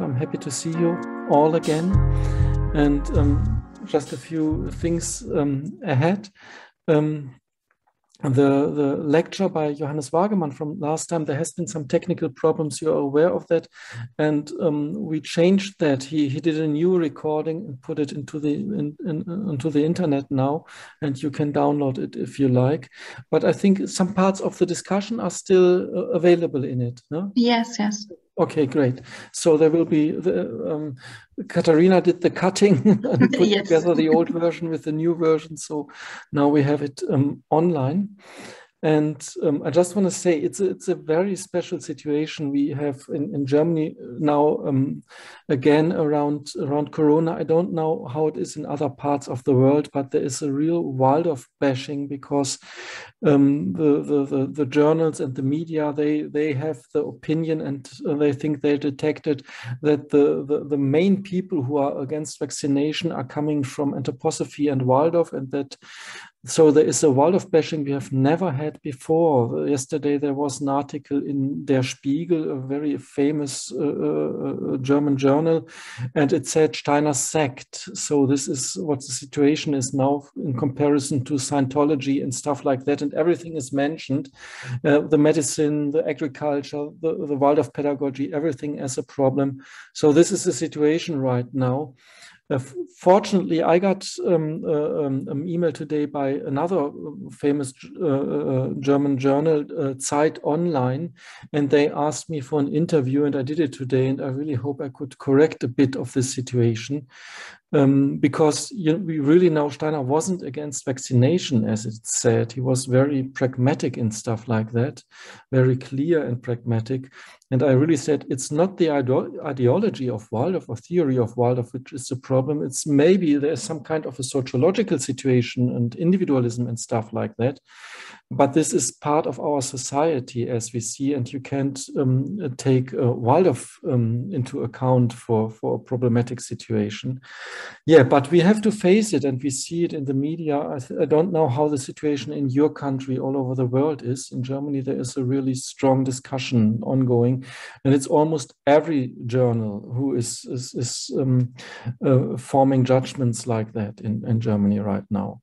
I'm happy to see you all again, and just a few things ahead. The lecture by Johannes Wagemann from last time, there has been some technical problems, you are aware of that, and we changed that. He did a new recording and put it into the into the internet now, and you can download it if you like. But I think some parts of the discussion are still available in it, no? Yes, yes. Okay, great. So there will be, Katharina did the cutting and put yes. together the old version with the new version. So now we have it online. And I just want to say it's a very special situation we have in Germany now, again around Corona. I don't know how it is in other parts of the world, but there is a real Waldorf bashing because the journals and the media, they have the opinion and they think they detected that the main people who are against vaccination are coming from anthroposophy and Waldorf, and that. So there is a Waldorf bashing we have never had before. Yesterday there was an article in Der Spiegel, a very famous German journal, and it said Steiner sect. So this is what the situation is now in comparison to Scientology and stuff like that, and everything is mentioned, the medicine, the agriculture, the Waldorf pedagogy, everything as a problem. So this is the situation right now. Fortunately, I got an email today by another famous German journal, Zeit Online, and they asked me for an interview, and I did it today, and I really hope I could correct a bit of this situation. Because we really know Steiner wasn't against vaccination, as it said. He was very pragmatic in stuff like that, very clear and pragmatic. And I really said, it's not the ideology of Waldorf or theory of Waldorf which is the problem. It's maybe there's some kind of a sociological situation and individualism and stuff like that. But this is part of our society as we see, and you can't take Waldorf into account for a problematic situation. Yeah, but we have to face it, and we see it in the media. I don't know how the situation in your country all over the world is. In Germany, there is a really strong discussion ongoing, and it's almost every journal who is forming judgments like that in Germany right now.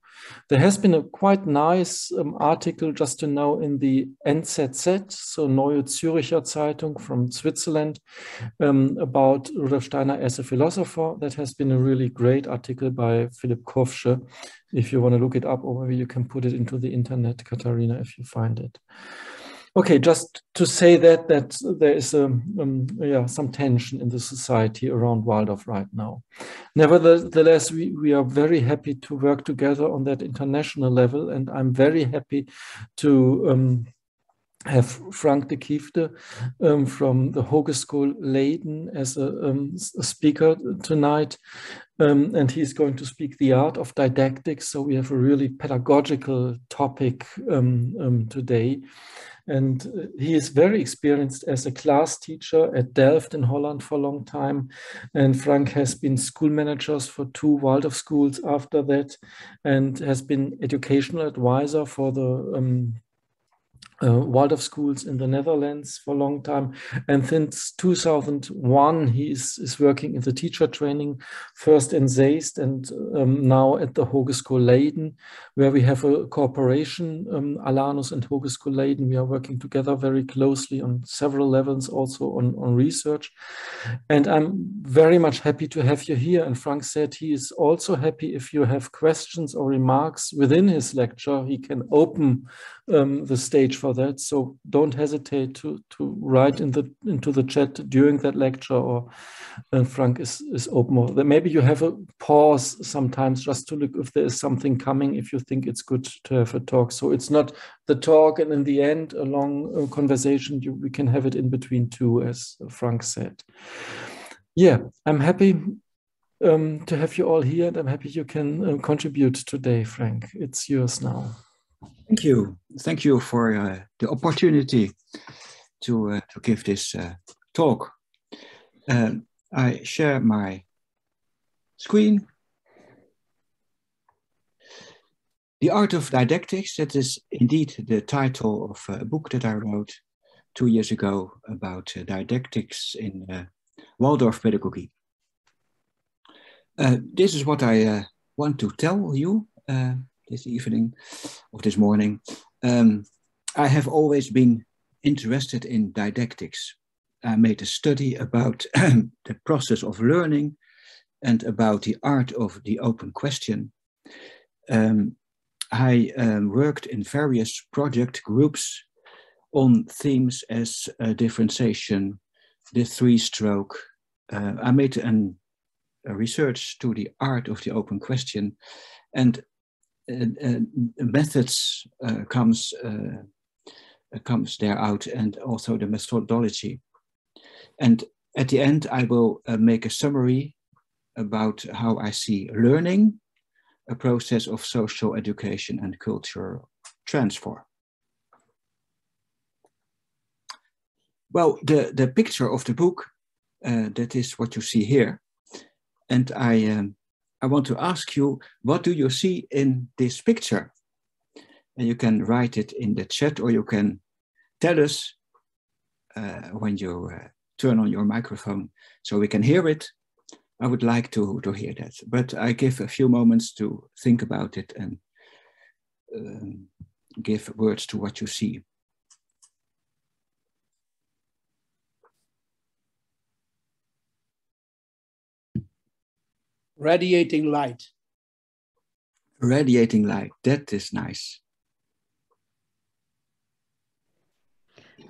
There has been a quite nice article just to know in the NZZ, so Neue Zürcher Zeitung from Switzerland, about Rudolf Steiner as a philosopher. That has been a really great article by Philipp Kofsche. If you want to look it up, or maybe you can put it into the internet, Katharina, if you find it. Okay, just to say that there is some tension in the society around Waldorf right now. Nevertheless, we are very happy to work together on that international level, and I'm very happy to have Frank de Kiefte from the Hogeschool Leiden as a speaker tonight. And he's going to speak the art of didactics. So we have a really pedagogical topic today. And he is very experienced as a class teacher at Delft in Holland for a long time. And Frank has been school managers for 2 Waldorf schools after that, and has been educational advisor for the Waldorf schools in the Netherlands for a long time, and since 2001 he is working in the teacher training, first in ZEIST and now at the Hogeschool Leiden, where we have a cooperation. Alanus and Hogeschool Leiden, we are working together very closely on several levels, also on research, and I'm very much happy to have you here. And Frank said he is also happy if you have questions or remarks within his lecture. He can open the stage for that, so don't hesitate to write into the chat during that lecture, or Frank is open. Maybe you have a pause sometimes just to look if there is something coming, if you think it's good to have a talk. So it's not the talk and in the end a long conversation. We can have it in between too, as Frank said. Yeah, I'm happy to have you all here, and I'm happy you can contribute today, Frank. It's yours now. Thank you. Thank you for the opportunity to give this talk. I share my screen. The Art of Didactics, that is indeed the title of a book that I wrote 2 years ago about didactics in Waldorf pedagogy. This is what I want to tell you this evening or this morning. I have always been interested in didactics. I made a study about the process of learning and about the art of the open question. I worked in various project groups on themes as differentiation, the three-stroke. I made a research to the art of the open question, and methods comes there out, and also the methodology. And at the end, I will make a summary about how I see learning, a process of social education and cultural transfer. Well, the picture of the book, that is what you see here. And I want to ask you, what do you see in this picture? And you can write it in the chat, or you can tell us when you turn on your microphone so we can hear it. I would like to hear that, but I give a few moments to think about it and give words to what you see. Radiating light. Radiating light, that is nice.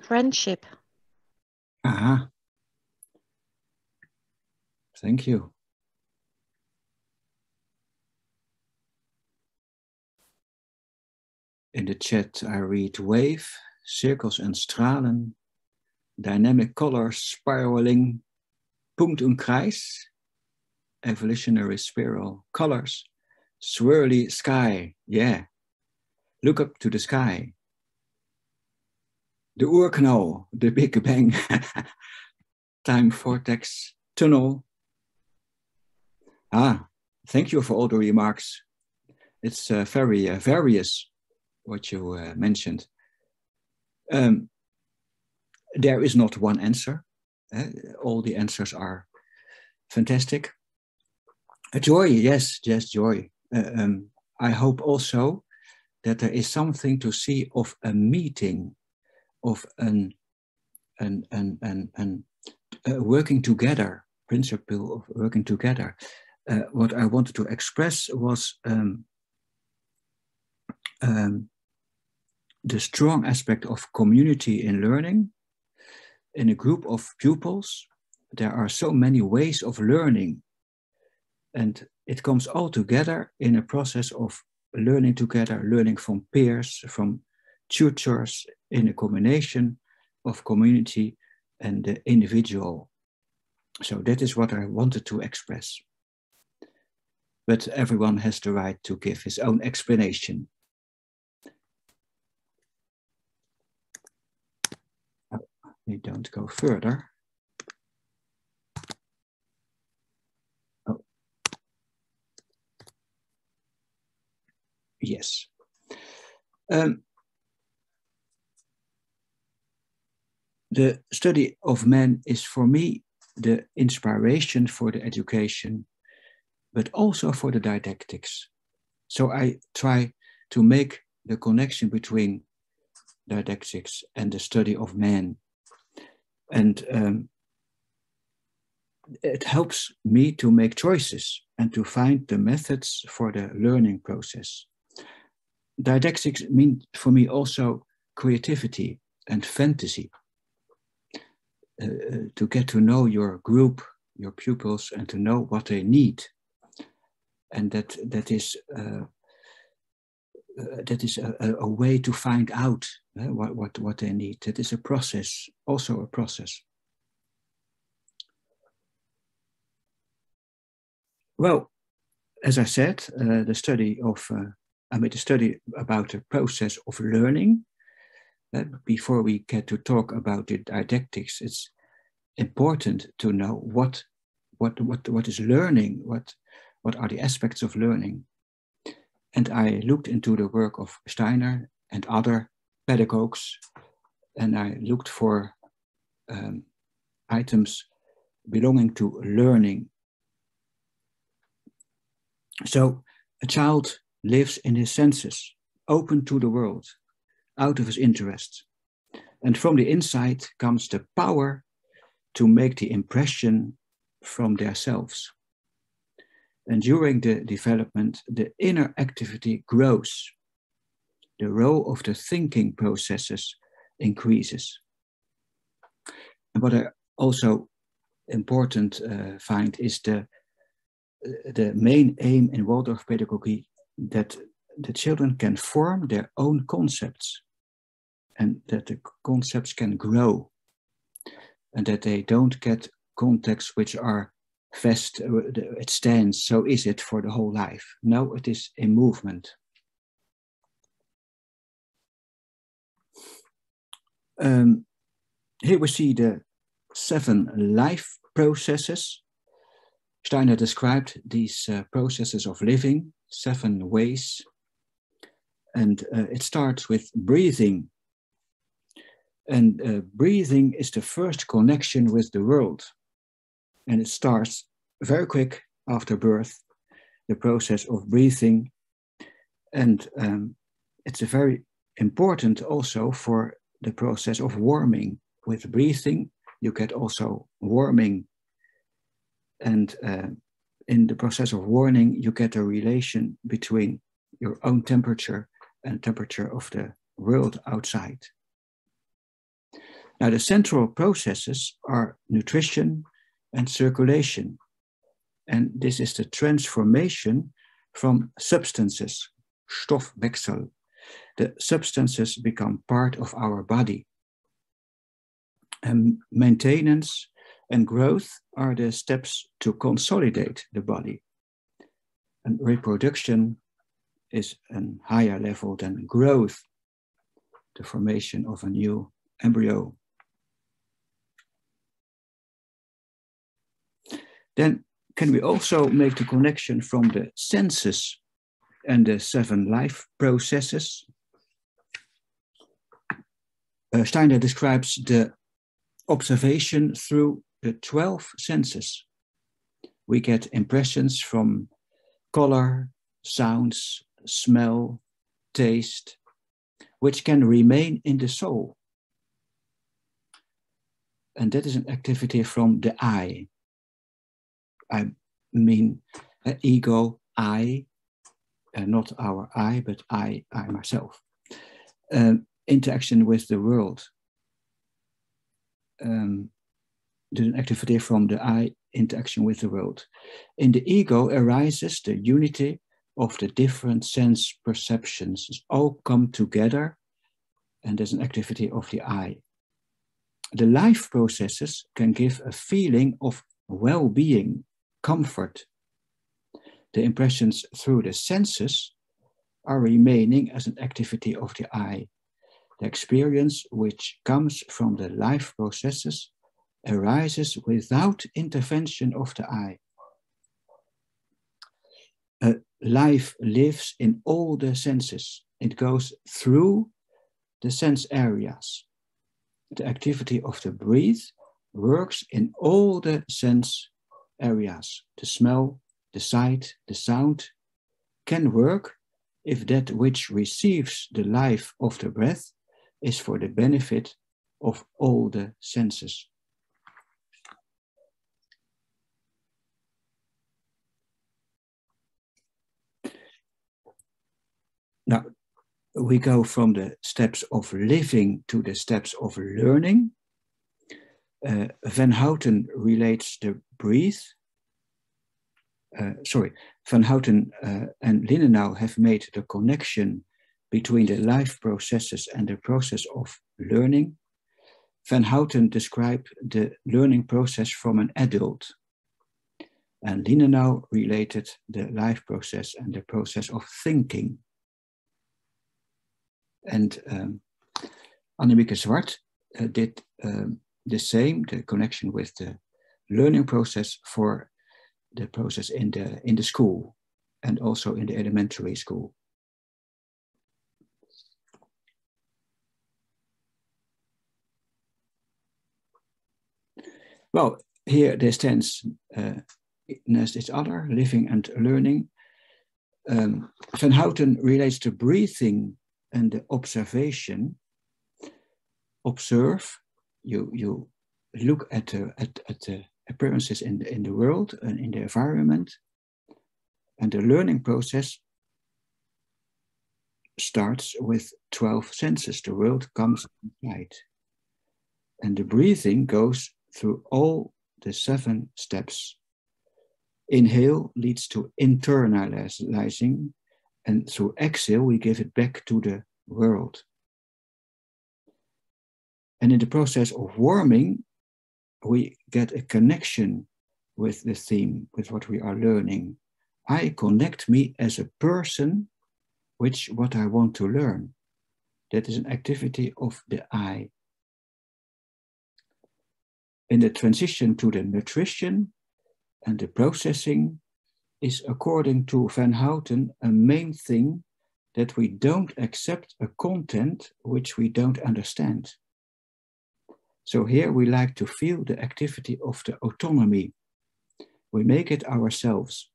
Friendship. Uh-huh. Thank you. In the chat, I read wave, circles and stralen, dynamic colors, spiraling, Punkt und Kreis, evolutionary spiral, colors, swirly sky, yeah, look up to the sky. The Urknall, the Big Bang, time vortex, tunnel. Ah, thank you for all the remarks. It's very various, what you mentioned. There is not one answer. All the answers are fantastic. Joy, yes, yes, joy. I hope also that there is something to see of a meeting, of an working together, principle of working together. What I wanted to express was the strong aspect of community in learning. In a group of pupils, there are so many ways of learning, and it comes all together in a process of learning together, learning from peers, from tutors, in a combination of community and the individual. So that is what I wanted to express. But everyone has the right to give his own explanation. We don't go further. Oh. Yes. The study of man is for me the inspiration for the education, but also for the didactics. So I try to make the connection between didactics and the study of man. And it helps me to make choices and to find the methods for the learning process. Didactics means for me also creativity and fantasy. To get to know your group, your pupils, and to know what they need. And that is a way to find out what they need. That is a process, also a process. Well, as I said, I made a study about the process of learning. Before we get to talk about the didactics, it's important to know what is learning, what are the aspects of learning. And I looked into the work of Steiner and other pedagogues, and I looked for items belonging to learning. So a child lives in his senses, open to the world, out of his interest. And from the inside comes the power to make the impression from themselves. And during the development, the inner activity grows. The role of the thinking processes increases. And what I also important find is the main aim in Waldorf pedagogy, that the children can form their own concepts, and that the concepts can grow, and that they don't get contexts which are fast, it stands, so is it for the whole life. No, it is in movement. Here we see the 7 life processes. Steiner described these processes of living, 7 ways. And it starts with breathing. And breathing is the first connection with the world. And it starts very quick after birth, the process of breathing. And it's a very important also for the process of warming. With breathing, you get also warming. And in the process of warming, you get a relation between your own temperature and temperature of the world outside. Now, the central processes are nutrition and circulation. And this is the transformation from substances, Stoffwechsel. The substances become part of our body. And maintenance and growth are the steps to consolidate the body. And reproduction is a higher level than growth, the formation of a new embryo. Then can we also make the connection from the senses and the 7 life processes? Steiner describes the observation through the 12 senses. We get impressions from color, sounds, smell, taste, which can remain in the soul. And that is an activity from the I. I mean ego, I, not our I, but I myself. Interaction with the world. There's an activity from the I, interaction with the world. In the ego arises the unity of the different sense perceptions. It's all come together, and there's an activity of the I. The life processes can give a feeling of well-being, comfort. The impressions through the senses are remaining as an activity of the I. The experience which comes from the life processes arises without intervention of the I. Life lives in all the senses. It goes through the sense areas. The activity of the breath works in all the sense areas. The smell, the sight, the sound can work if that which receives the life of the breath is for the benefit of all the senses. Now, we go from the steps of living to the steps of learning. Van Houten relates the breath. Van Houten and Lindenau have made the connection between the life processes and the process of learning. Van Houten describes the learning process from an adult. And Lindenau related the life process and the process of thinking. And Annemieke Zwart did the same, the connection with the learning process for the process in the school and also in the elementary school. Well, Here they stand next each other, living and learning. Van Houten relates to breathing and the observation. Observe, you look at the appearances in the world and in the environment, and the learning process starts with 12 senses. The world comes inside, and the breathing goes through all the 7 steps. Inhale leads to internalizing, and through exhale we give it back to the world. And in the process of warming, we get a connection with the theme, with what we are learning. I connect me as a person with what I want to learn. That is an activity of the I. In the transition to the nutrition and the processing is, according to Van Houten, a main thing that we don't accept a content which we don't understand. So here we like to feel the activity of the autonomy. We make it ourselves.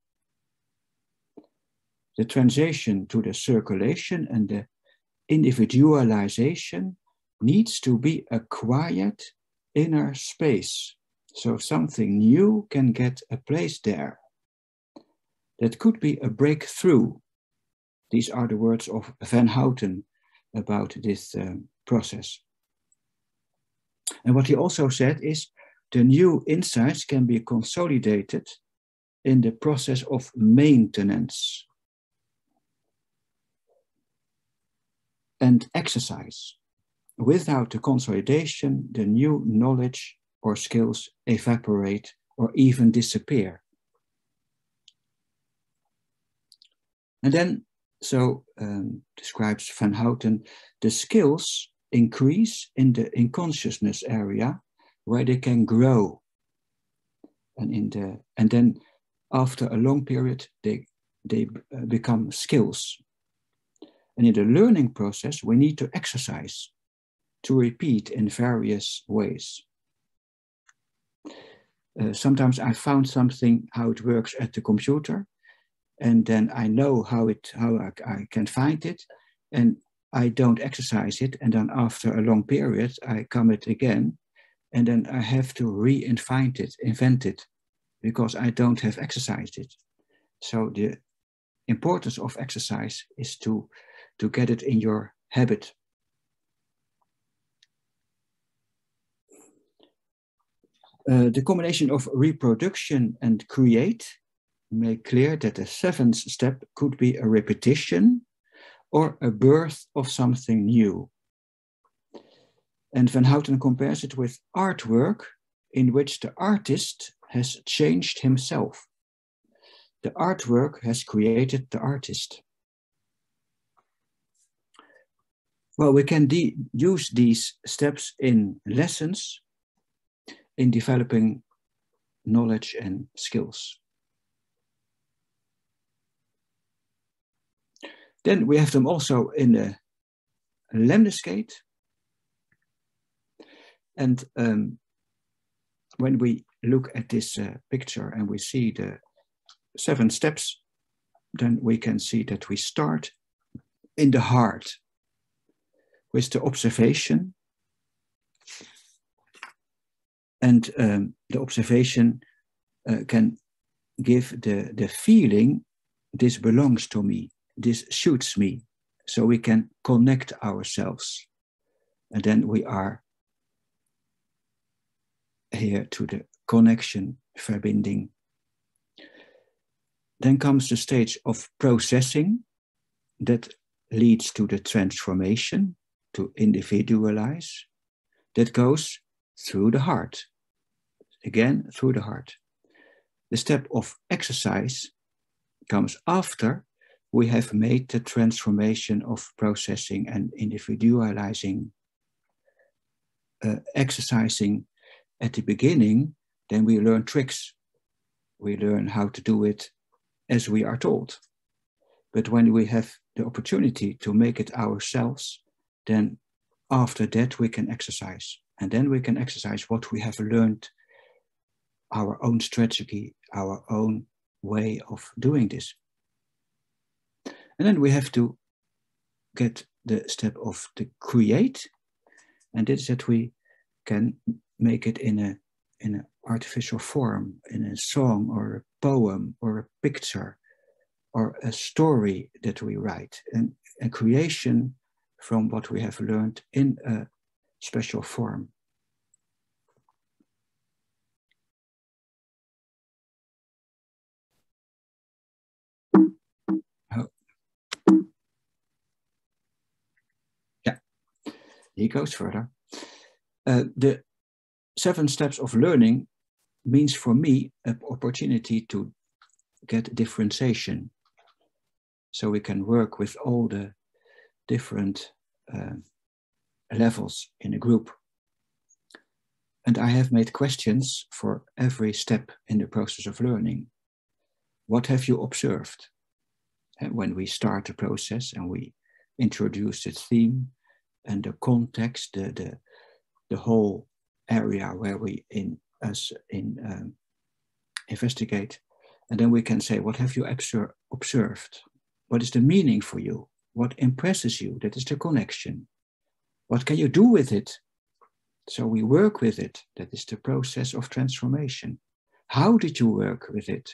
The transition to the circulation and the individualization needs to be a quiet inner space, so something new can get a place there. That could be a breakthrough. These are the words of Van Houten about this process. And what he also said is, the new insights can be consolidated in the process of maintenance and exercise. Without the consolidation, the new knowledge or skills evaporate or even disappear. And then, so describes Van Houten, the skills increase in the consciousness area where they can grow, and then after a long period they become skills. And in the learning process we need to exercise, to repeat in various ways. Sometimes I found something, how it works at the computer, and then I know how I can find it, and I don't exercise it, and then after a long period I come it again, and then I have to reinvent it, because I don't have exercised it. So the importance of exercise is to get it in your habit. The combination of reproduction and create make clear that the 7th step could be a repetition or a birth of something new. And Van Houten compares it with artwork, in which the artist has changed himself. The artwork has created the artist. Well, we can use these steps in lessons, in developing knowledge and skills. Then we have them also in the lemniscate. And when we look at this picture and we see the 7 steps, then we can see that we start in the heart with the observation. And the observation can give the feeling, this belongs to me. This suits me, so we can connect ourselves. And then we are here to the connection, verbinding. Then comes the stage of processing that leads to the transformation, to individualize, that goes through the heart. Again, through the heart. The step of exercise comes after we have made the transformation of processing and individualizing. Exercising at the beginning, then we learn tricks. We learn how to do it as we are told. But when we have the opportunity to make it ourselves, then after that we can exercise. And then we can exercise what we have learned our own strategy, our own way of doing this. And then we have to get the step of the create, and it's that we can make it in an artificial form, in a song or a poem or a picture or a story that we write, and a creation from what we have learned in a special form. He goes further. The 7 steps of learning means for me an opportunity to get differentiation. So we can work with all the different levels in a group. And I have made questions for every step in the process of learning. What have you observed? And when we start the process and we introduce the theme, and the context, the whole area where we investigate, and then we can say, what have you observed? What is the meaning for you? What impresses you? That is the connection. What can you do with it? So we work with it. That is the process of transformation. How did you work with it?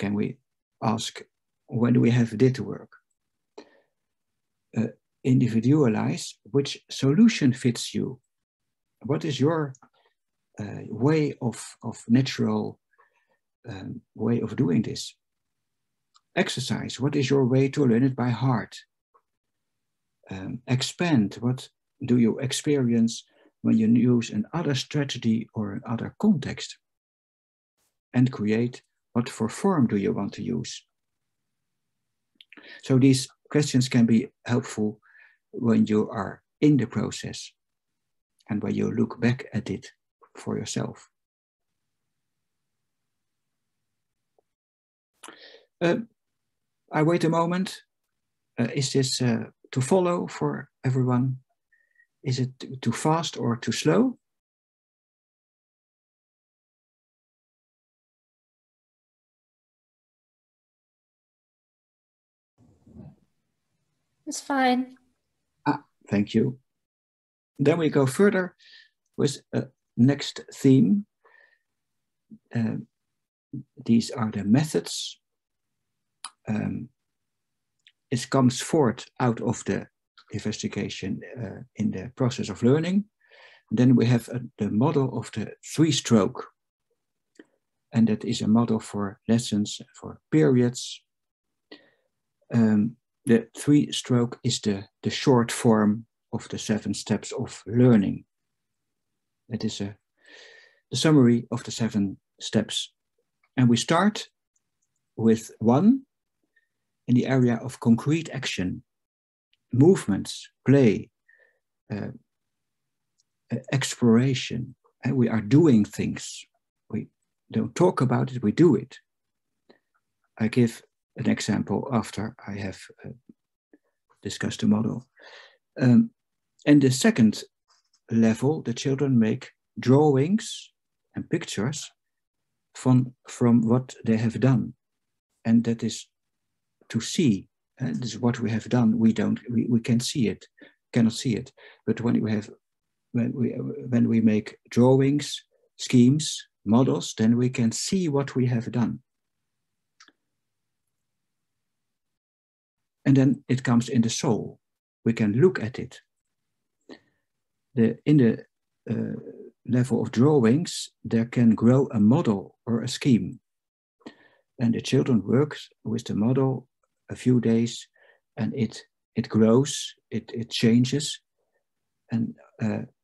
Can we ask when we have did work? Individualize which solution fits you. What is your way of natural way of doing this? Exercise. What is your way to learn it by heart? Expand. What do you experience when you use another strategy or another context? And create. What for form do you want to use? So these questions can be helpful when you are in the process and when you look back at it for yourself. I wait a moment. Is this to follow for everyone? Is it too fast or too slow? It's fine. Ah, thank you. Then we go further with next theme. These are the methods. It comes forth out of the investigation in the process of learning. Then we have the model of the 3-stroke. And that is a model for lessons, for periods. The 3-stroke is the short form of the 7 steps of learning. That is the summary of the 7 steps. And we start with 1 in the area of concrete action, movements, play, exploration. And we are doing things. We don't talk about it, we do it. I give an example after I have discussed the model. And the second level, the children make drawings and pictures from what they have done. And that is to see, and this is what we have done. We can see it, cannot see it. But when we make drawings, schemes, models, then we can see what we have done. And then it comes in the soul. We can look at it. In the level of drawings, there can grow a model or a scheme. And the children work with the model a few days, and it grows, it changes. And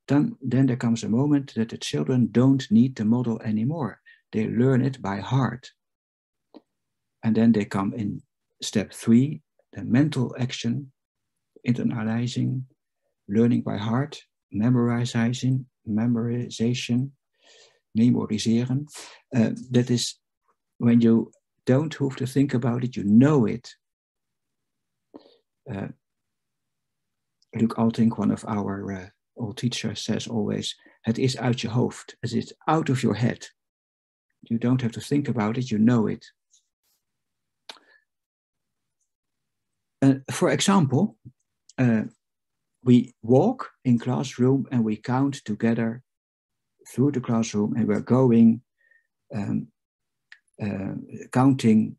then there comes a moment that the children don't need the model anymore. They learn it by heart. And then they come in step 3, the mental action, internalizing, learning by heart, memoriseren. That is when you don't have to think about it, you know it. Luc Alting, one of our old teachers, says always, het is uit je hoofd, it is out of your head. You don't have to think about it, you know it. For example, we walk in classroom and we count together through the classroom, and we're going counting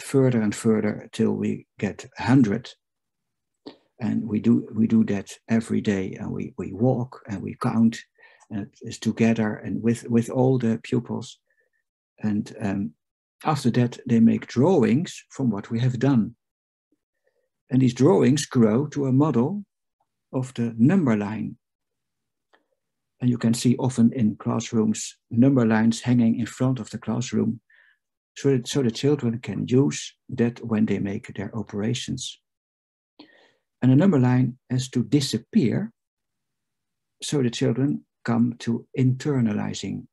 further and further till we get 100. And we do that every day, and we walk and we count, and it's together and with all the pupils. And after that, they make drawings from what we have done. And these drawings grow to a model of the number line. And you can see often in classrooms number lines hanging in front of the classroom, so the children can use that when they make their operations. And a number line has to disappear, so the children come to internalizing.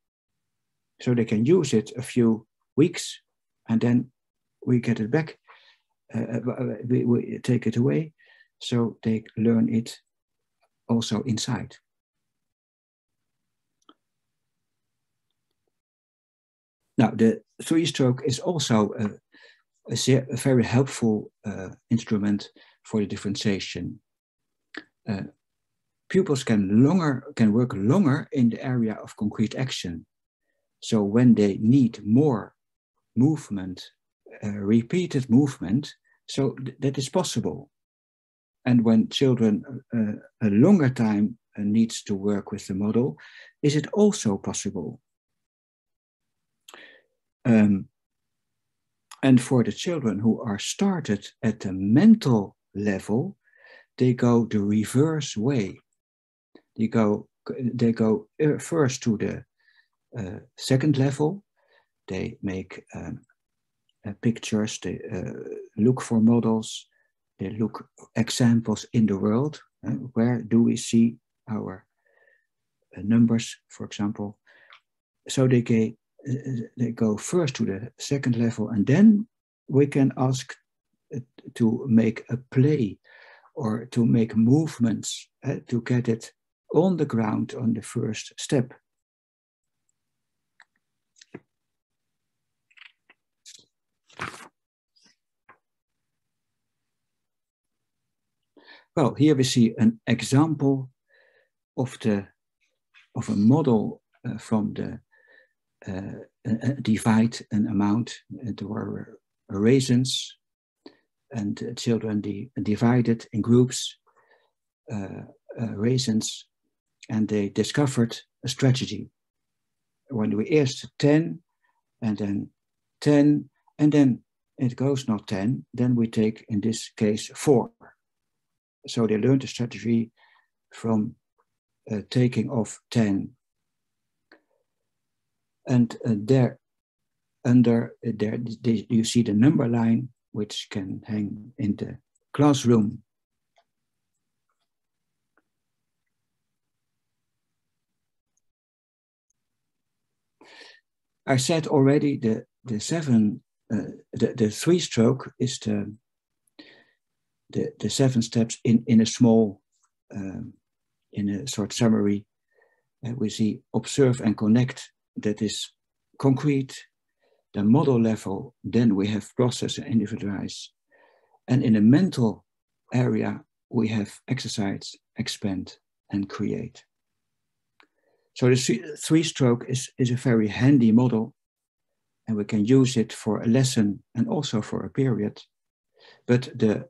So they can use it a few weeks, and then we get it back, we take it away, so they learn it also inside. Now, the three-stroke is also a very helpful instrument for the differentiation. Pupils can work longer in the area of concrete action. So when they need more movement, repeated movement, so that is possible. And when children a longer time needs to work with the model, is it also possible? And for the children who are started at the mental level, they go the reverse way. They go first to the second level. They make pictures, they look for models, they look examples in the world. Where do we see our numbers, for example? So they go first to the second level, and then we can ask to make a play or to make movements to get it on the ground on the first step. Well, here we see an example of a model from the divide an amount. There were raisins, and children divided in groups raisins, and they discovered a strategy. When we asked 10, and then 10, and then it goes not 10, then we take in this case 4. So they learned the strategy from taking off 10. And there, under there, you see the number line, which can hang in the classroom. I said already the three-stroke is the 7 steps in a small, in a short summary. We see observe and connect. That is concrete, the model level, then we have process and individualize. And in the mental area, we have exercise, expand, and create. So the three-stroke is a very handy model, and we can use it for a lesson and also for a period. But the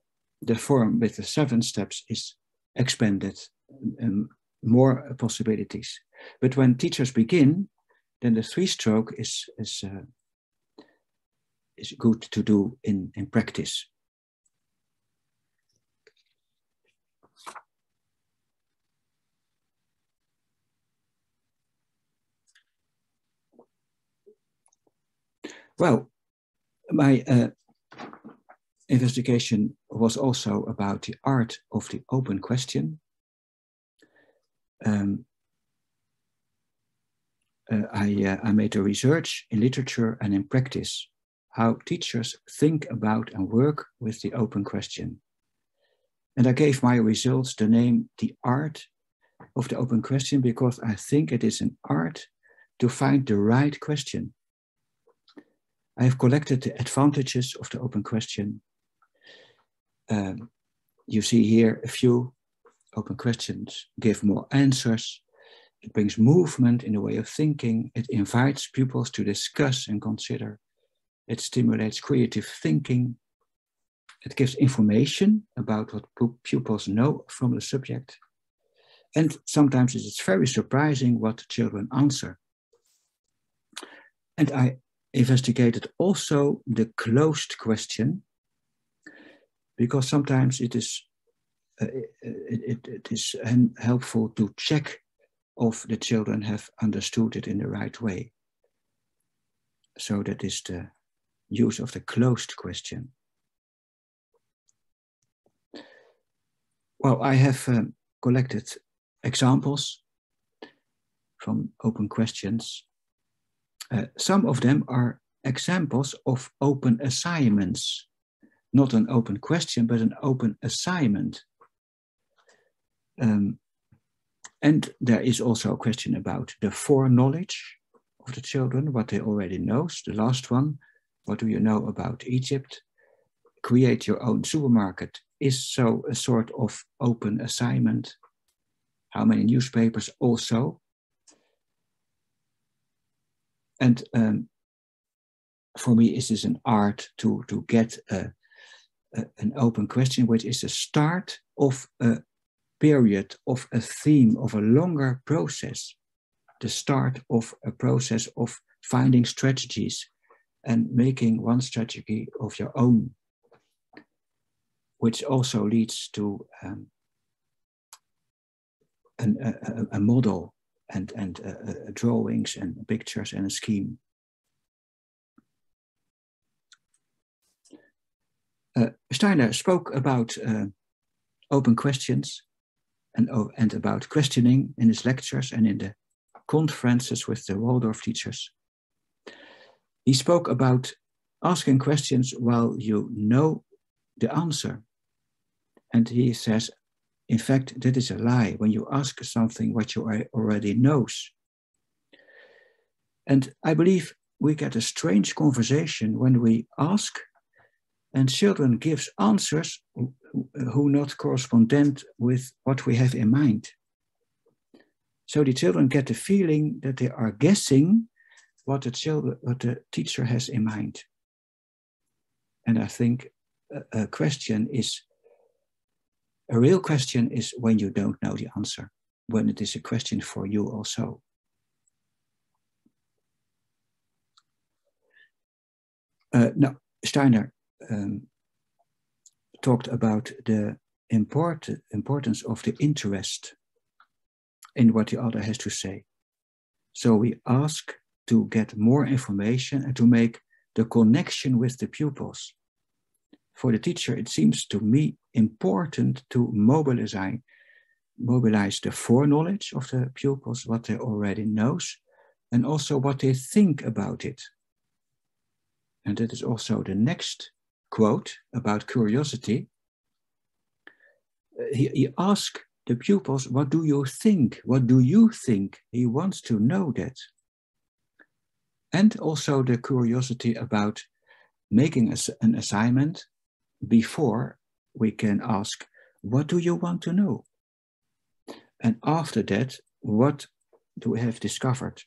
form with the 7 steps is expanded, more possibilities. But when teachers begin, then the three-stroke is good to do in practice. Well, my investigation was also about the art of the open question. I made a research in literature and in practice, how teachers think about and work with the open question. And I gave my results the name, the art of the open question, because I think it is an art to find the right question I have collected the advantages of the open question. You see here a few open questions give more answers. It brings movement in the way of thinking. It invites pupils to discuss and consider. It stimulates creative thinking. It gives information about what pupils know from the subject. And sometimes it's very surprising what the children answer. And I investigated also the closed question, because sometimes it is helpful to check if the children have understood it in the right way. So that is the use of the closed question. Well, I have collected examples from open questions. Some of them are examples of open assignments. Not an open question, but an open assignment. And there is also a question about the foreknowledge of the children, what they already know. The last one, what do you know about Egypt? Create your own supermarket is so a sort of open assignment. How many newspapers also? And for me, it is an art to get an open question, which is the start of a period, of a theme, of a longer process, the start of a process of finding strategies and making one strategy of your own, which also leads to a model and drawings and pictures and a scheme. Steiner spoke about open questions and about questioning in his lectures and in the conferences with the Waldorf teachers. He spoke about asking questions while you know the answer. And he says, in fact, that is a lie when you ask something what you already know. And I believe we get a strange conversation when we ask and children give answers who not correspondent with what we have in mind. So the children get the feeling that they are guessing what the teacher has in mind. And I think a question is, a real question is when you don't know the answer, when it is a question for you also. Now, Steiner talked about the importance of the interest in what the other has to say. So we ask to get more information and to make the connection with the pupils. For the teacher, it seems to me important to mobilize the foreknowledge of the pupils, what they already know, and also what they think about it. And that is also the next quote about curiosity. He asks the pupils, what do you think? What do you think? He wants to know that. And also the curiosity about making an assignment before we can ask, what do you want to know? And after that, what do we have discovered?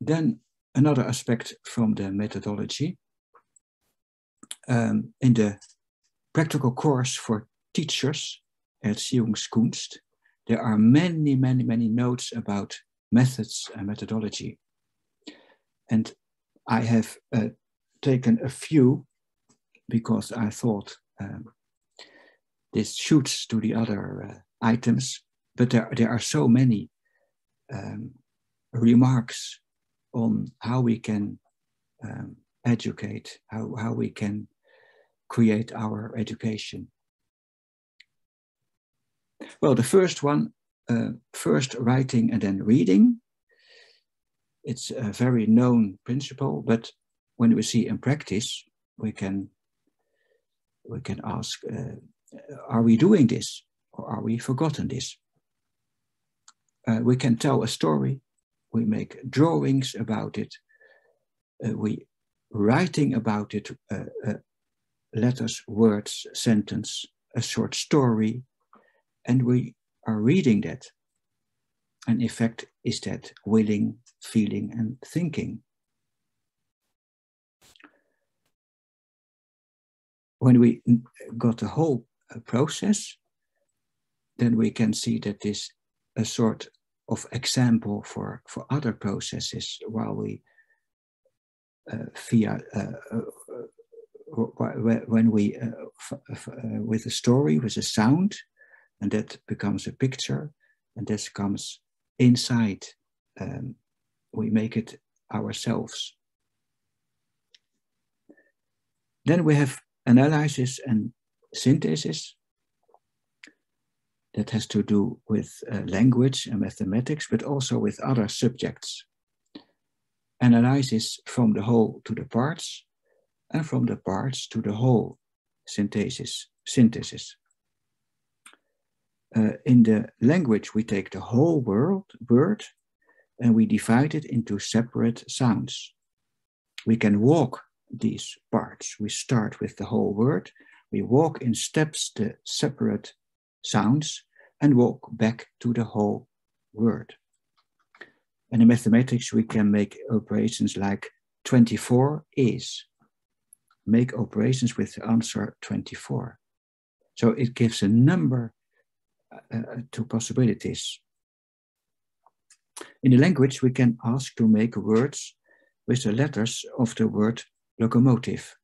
Then another aspect from the methodology. In the practical course for teachers, Erziehungskunst, there are many notes about methods and methodology. And I have taken a few because I thought this shoots to the other items, but there are so many remarks on how we can educate, how we can create our education. Well, the first one, first writing and then reading. It's a very known principle, but when we see in practice, we can ask, are we doing this? or are we forgotten this? We can tell a story, we make drawings about it, we writing about it, letters, words, sentence, a short story, and we are reading that. An effect is that willing, feeling and thinking. When we got the whole process, then we can see that this a sort of example for other processes, while we with a story, with a sound, and that becomes a picture, and that comes inside. We make it ourselves. Then we have analysis and synthesis. That has to do with language and mathematics, but also with other subjects. Analysis from the whole to the parts, and from the parts to the whole, synthesis. In the language, we take the whole word, and we divide it into separate sounds. We can walk these parts. We start with the whole word. We walk in steps the separate sounds and walk back to the whole word. And in mathematics, we can make operations like 24 is. Make operations with the answer 24. So it gives a number to possibilities. In the language, we can ask to make words with the letters of the word locomotive,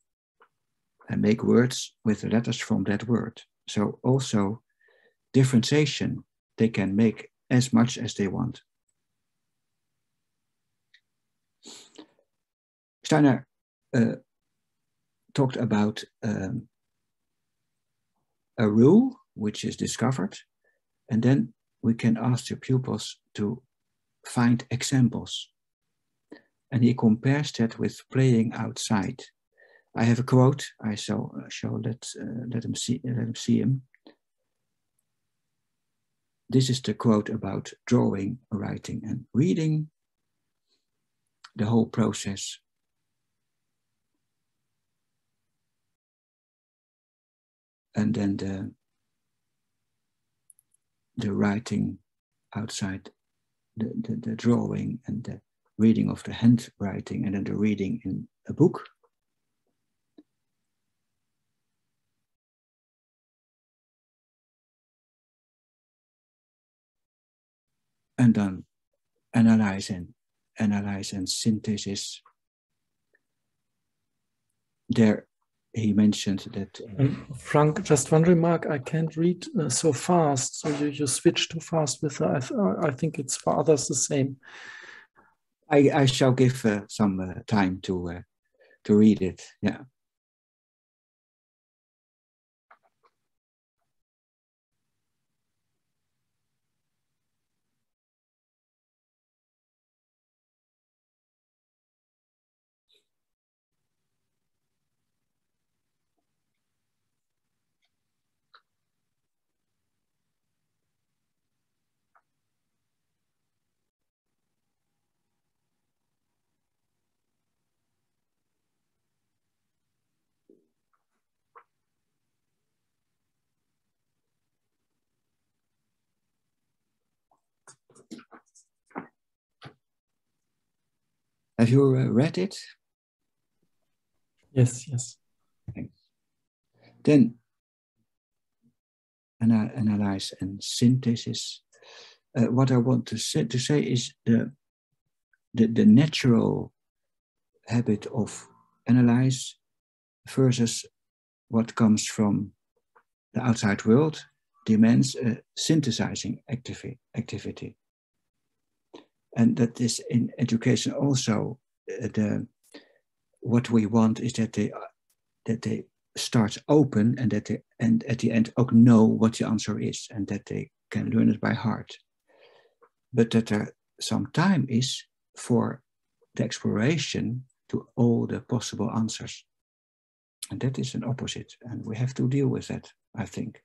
and make words with the letters from that word. So also differentiation, they can make as much as they want. Steiner talked about a rule which is discovered, and then we can ask the pupils to find examples. And he compares that with playing outside. I have a quote, I shall let him see. This is the quote about drawing, writing and reading, the whole process. And then the writing outside, the drawing and the reading of the handwriting, and then the reading in a book. And then analyze and synthesis. There he mentioned that. Frank, just one remark, I can't read so fast, so you switch too fast with I think it's for others the same. I shall give some time to read it, yeah. Have you read it? Yes, yes. Thanks. Then analyze and synthesis. What I want to say is the natural habit of analyze versus what comes from the outside world demands a synthesizing activity. And that is in education also. What we want is that they start open, and that at the end ook know what the answer is, and that they can learn it by heart. But that there some time is for the exploration to all the possible answers, and that is an opposite, and we have to deal with that, I think.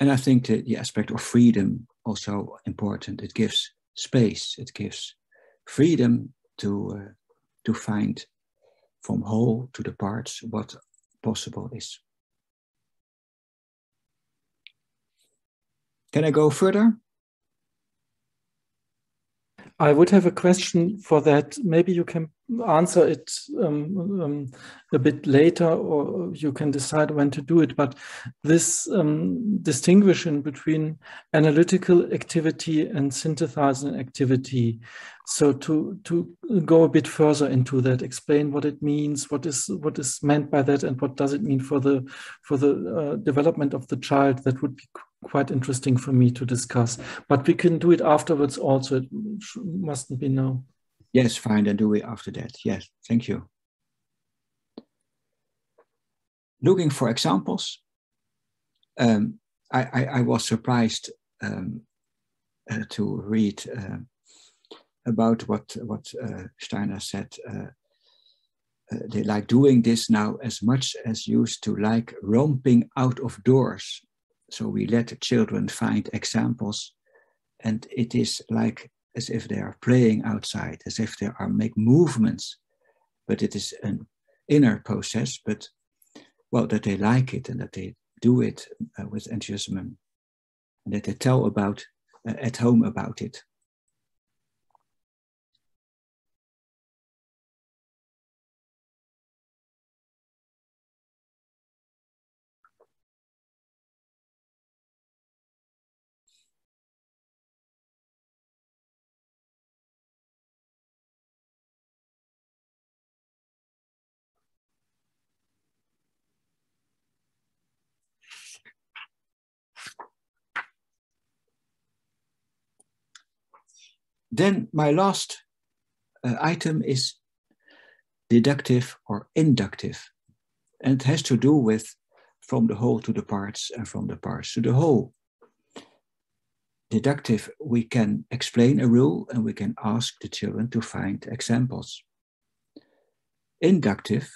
And I think that the aspect of freedom also important. It gives space. It gives freedom to find from whole to the parts what possible is. Can I go further? I would have a question for that. Maybe you can answer it a bit later, or you can decide when to do it. But this distinguishing between analytical activity and synthesizing activity. So to go a bit further into that, explain what it means, what is meant by that, and what does it mean for the development of the child. That would be quite interesting for me to discuss, but we can do it afterwards also. It mustn't be now. Yes, fine, then do it after that. Yes, thank you. Looking for examples, I was surprised to read about what Steiner said. They like doing this now as much as used to like romping out of doors. So we let the children find examples, and it is like as if they are playing outside, as if they are make movements, but it is an inner process, but well, that they like it and that they do it with enthusiasm, and that they tell about at home about it. Then my last item is deductive or inductive, and it has to do with from the whole to the parts and from the parts to the whole. Deductive, we can explain a rule and we can ask the children to find examples. Inductive,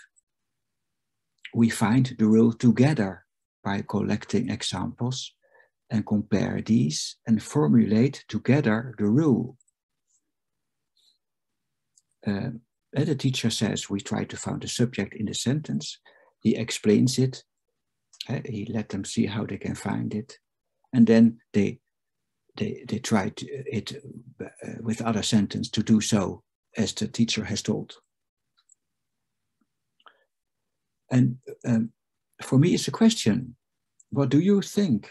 we find the rule together by collecting examples and compare these and formulate together the rule. The teacher says, we try to find a subject in the sentence. He explains it. He let them see how they can find it. And then they try to, with other sentence to do so as the teacher has told. And for me, it's a question. What do you think?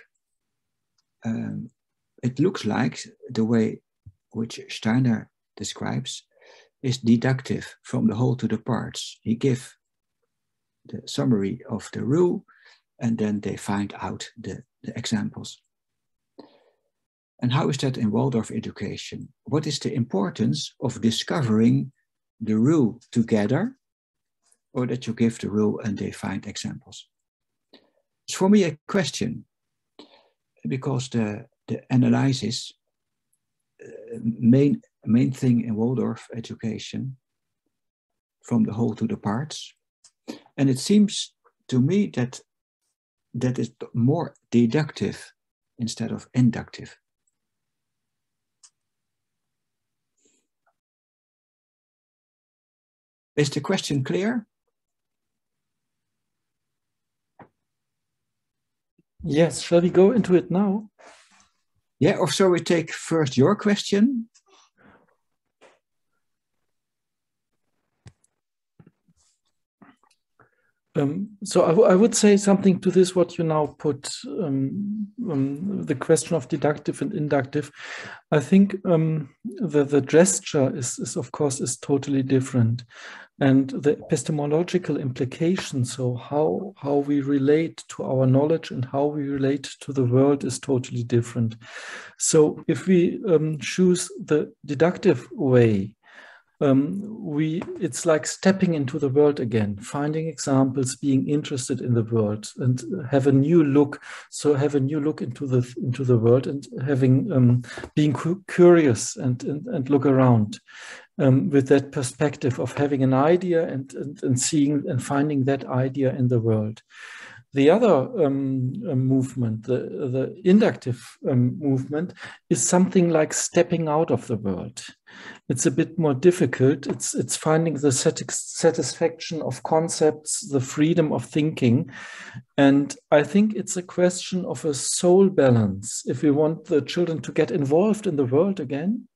It looks like the way which Steiner describes is deductive, from the whole to the parts. He gives the summary of the rule, and then they find out the examples. And how is that in Waldorf education? What is the importance of discovering the rule together, or that you give the rule and they find examples? It's for me a question, because the analysis main thing in Waldorf education, from the whole to the parts. And it seems to me that that is more deductive instead of inductive. Is the question clear? Yes, shall we go into it now? Yeah, or shall we take first your question? So I would say something to this, what you now put, the question of deductive and inductive. I think the gesture is of course is totally different, and the epistemological implication, so how we relate to our knowledge and how we relate to the world, is totally different. So if we choose the deductive way, it's like stepping into the world again, finding examples, being interested in the world, and have a new look. So have a new look into the world, and having being curious and look around with that perspective of having an idea and seeing and finding that idea in the world. The other movement, the inductive movement, is something like stepping out of the world. It's a bit more difficult. It's finding the satisfaction of concepts, the freedom of thinking. And I think it's a question of a soul balance. If we want the children to get involved in the world again,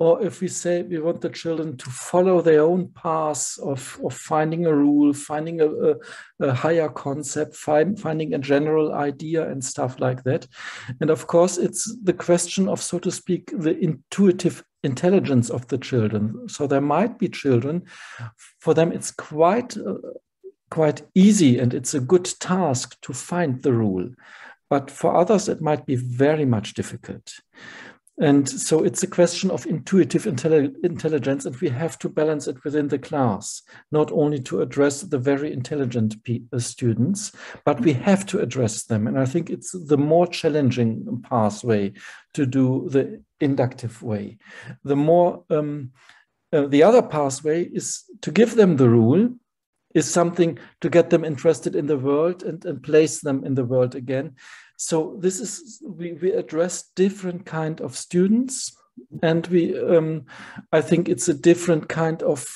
or if we say we want the children to follow their own path of finding a rule, finding a higher concept, finding a general idea and stuff like that. And of course, it's the question of, so to speak, the intuitive intelligence of the children. So there might be children, for them it's quite easy and it's a good task to find the rule. But for others, it might be very much difficult. And so it's a question of intuitive intelligence, and we have to balance it within the class, not only to address the very intelligent students, but we have to address them. And I think it's the more challenging pathway to do the inductive way. The more the other pathway is to give them the rule, is something to get them interested in the world and place them in the world again. So this is, we address different kind of students, and we I think it's a different kind of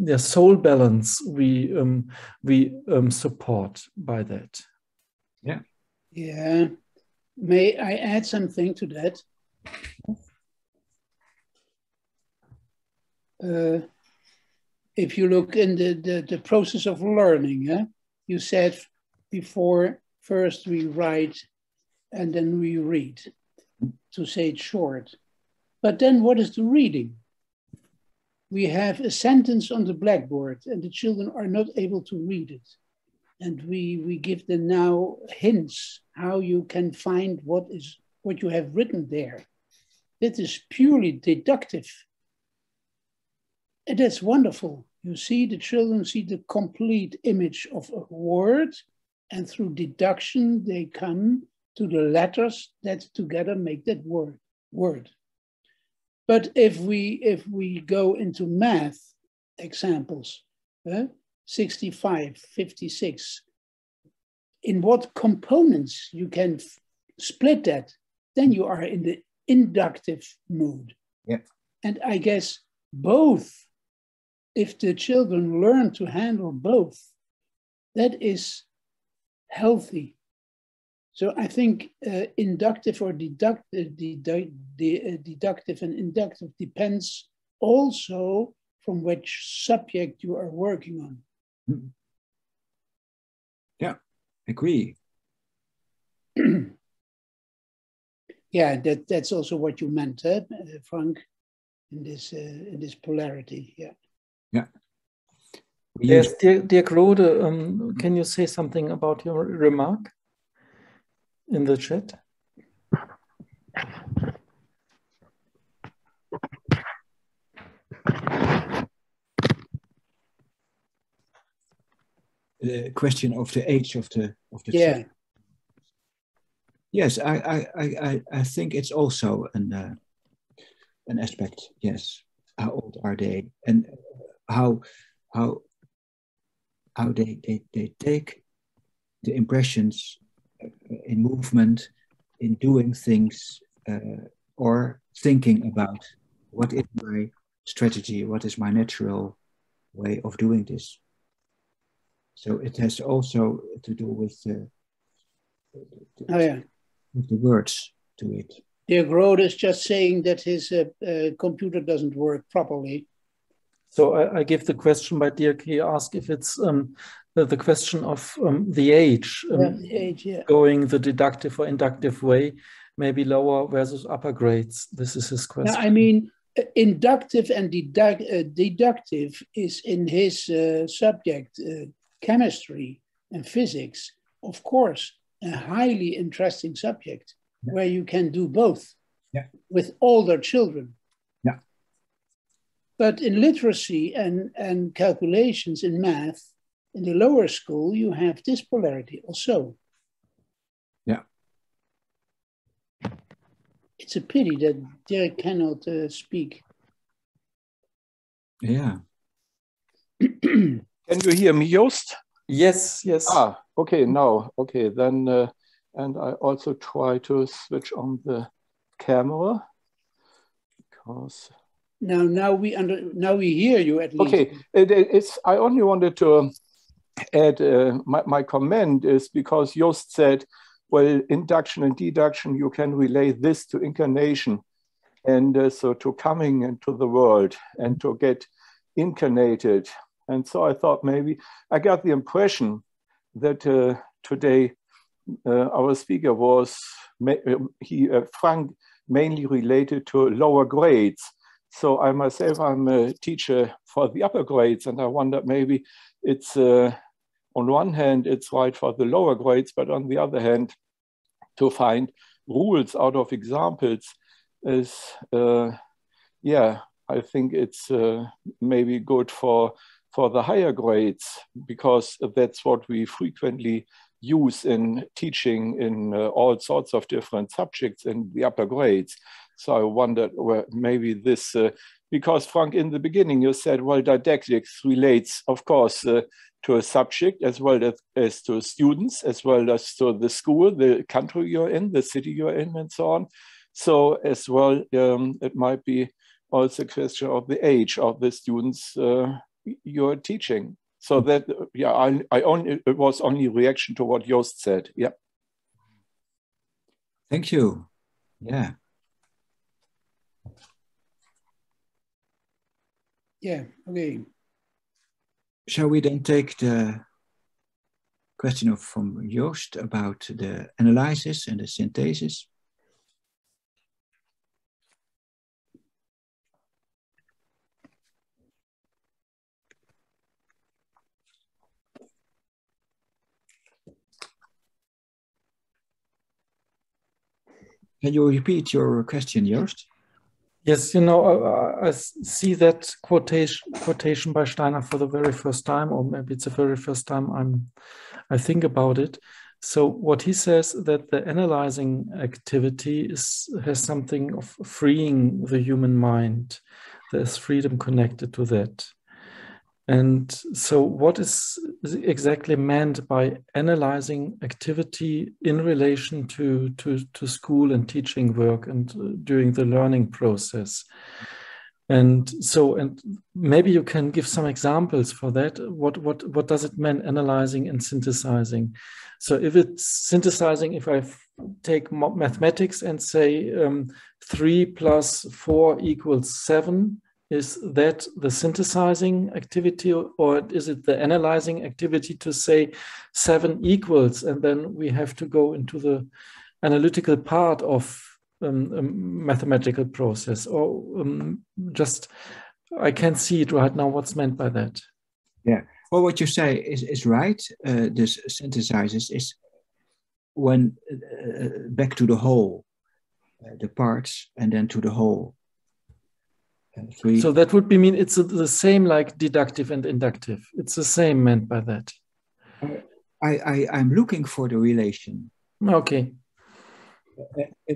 their soul balance we support by that. Yeah. Yeah. May I add something to that? If you look in the process of learning, you said before, first we write and then we read, to say it short. But then what is the reading? We have a sentence on the blackboard and the children are not able to read it. And we give them now hints how you can find what you have written there. That is purely deductive. And that's wonderful. You see, the children see the complete image of a word, and through deduction, they come to the letters that together make that word. But if we go into math examples, 65, 56, in what components you can split that, then you are in the inductive mood. Yeah. And I guess both, if the children learn to handle both, that is healthy. So I think inductive or deductive and inductive depends also from which subject you are working on. Yeah, agree. Yeah, that's also what you meant, Frank, in this polarity. Yeah. Yeah. Yes, Dirk Rode, can you say something about your remark in the chat? The question of the age of the child. Yes, I think it's also an aspect. Yes, how old are they? And how they take the impressions in movement, in doing things, or thinking about what is my strategy, what is my natural way of doing this. So it has also to do with with the words to it. Dirk Rode is just saying that his computer doesn't work properly. So I give the question by Dirk. He asked if it's the question of the age, going the deductive or inductive way, maybe lower versus upper grades. This is his question. Now, I mean, inductive and deductive is in his subject, chemistry and physics, of course, a highly interesting subject where you can do both with older children. But in literacy and calculations in math, in the lower school, you have this polarity also. Yeah. It's a pity that Dirk cannot speak. Yeah. Can you hear me, Joost? Yes, yes. Ah, Okay, now, okay, then, and I also try to switch on the camera because. Now we hear you at least. Okay, I only wanted to add my comment is because Joost said, well, induction and deduction, you can relate this to incarnation. And so to coming into the world and to get incarnated. And so I thought maybe, I got the impression that today our speaker was, Frank, mainly related to lower grades. So I myself, I'm a teacher for the upper grades, and I wondered maybe it's, on one hand, it's right for the lower grades, but on the other hand, to find rules out of examples is, yeah, I think it's maybe good for the higher grades, because that's what we frequently use in teaching in all sorts of different subjects in the upper grades. So I wondered, well, maybe this, because Frank, in the beginning you said, well, didactics relates, of course, to a subject as well as to students, as well as to the school, the country you're in, the city you're in, and so on. So as well, it might be also a question of the age of the students you're teaching. So that, yeah, it was only a reaction to what Joost said. Yeah. Thank you. Yeah. Yeah, okay. Shall we then take the question from Joost about the analysis and the synthesis? Can you repeat your question, Joost? Yes, you know, I see that quotation by Steiner for the very first time, or maybe it's the very first time I think about it. So what he says that the analyzing activity has something of freeing the human mind. There's freedom connected to that. And so what is exactly meant by analyzing activity in relation to school and teaching work and during the learning process? And so, and maybe you can give some examples for that. What does it mean, analyzing and synthesizing? So if it's synthesizing, if I take mathematics and say 3 + 4 = 7, is that the synthesizing activity, or is it the analyzing activity to say 7 equals, and then we have to go into the analytical part of mathematical process? Or just, I can't see it right now what's meant by that. Yeah, well, what you say is right. This synthesizes is when back to the whole, the parts, and then to the whole. So that would be mean it's the same like deductive and inductive. It's the same meant by that. I'm looking for the relation. Okay.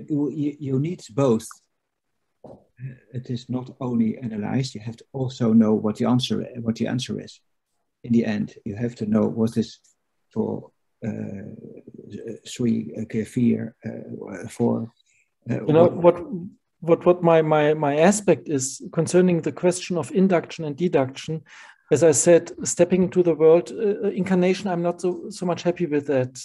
You need both. It is not only analyzed. You have to also know what the answer is. In the end, you have to know what is for 3, 4. You know what my aspect is concerning the question of induction and deduction. As I said, stepping into the world, incarnation, I'm not so much happy with that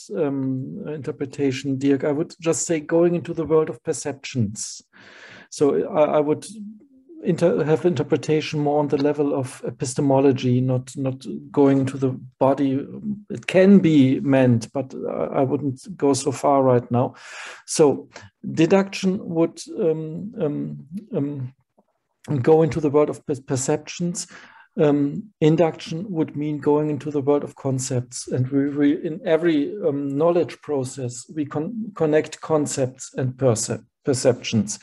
interpretation, Dirk. I would just say going into the world of perceptions. So I would have interpretation more on the level of epistemology, not going into the body. It can be meant, but I wouldn't go so far right now. So deduction would go into the world of perceptions. Induction would mean going into the world of concepts, and we in every knowledge process we connect concepts and perceptions.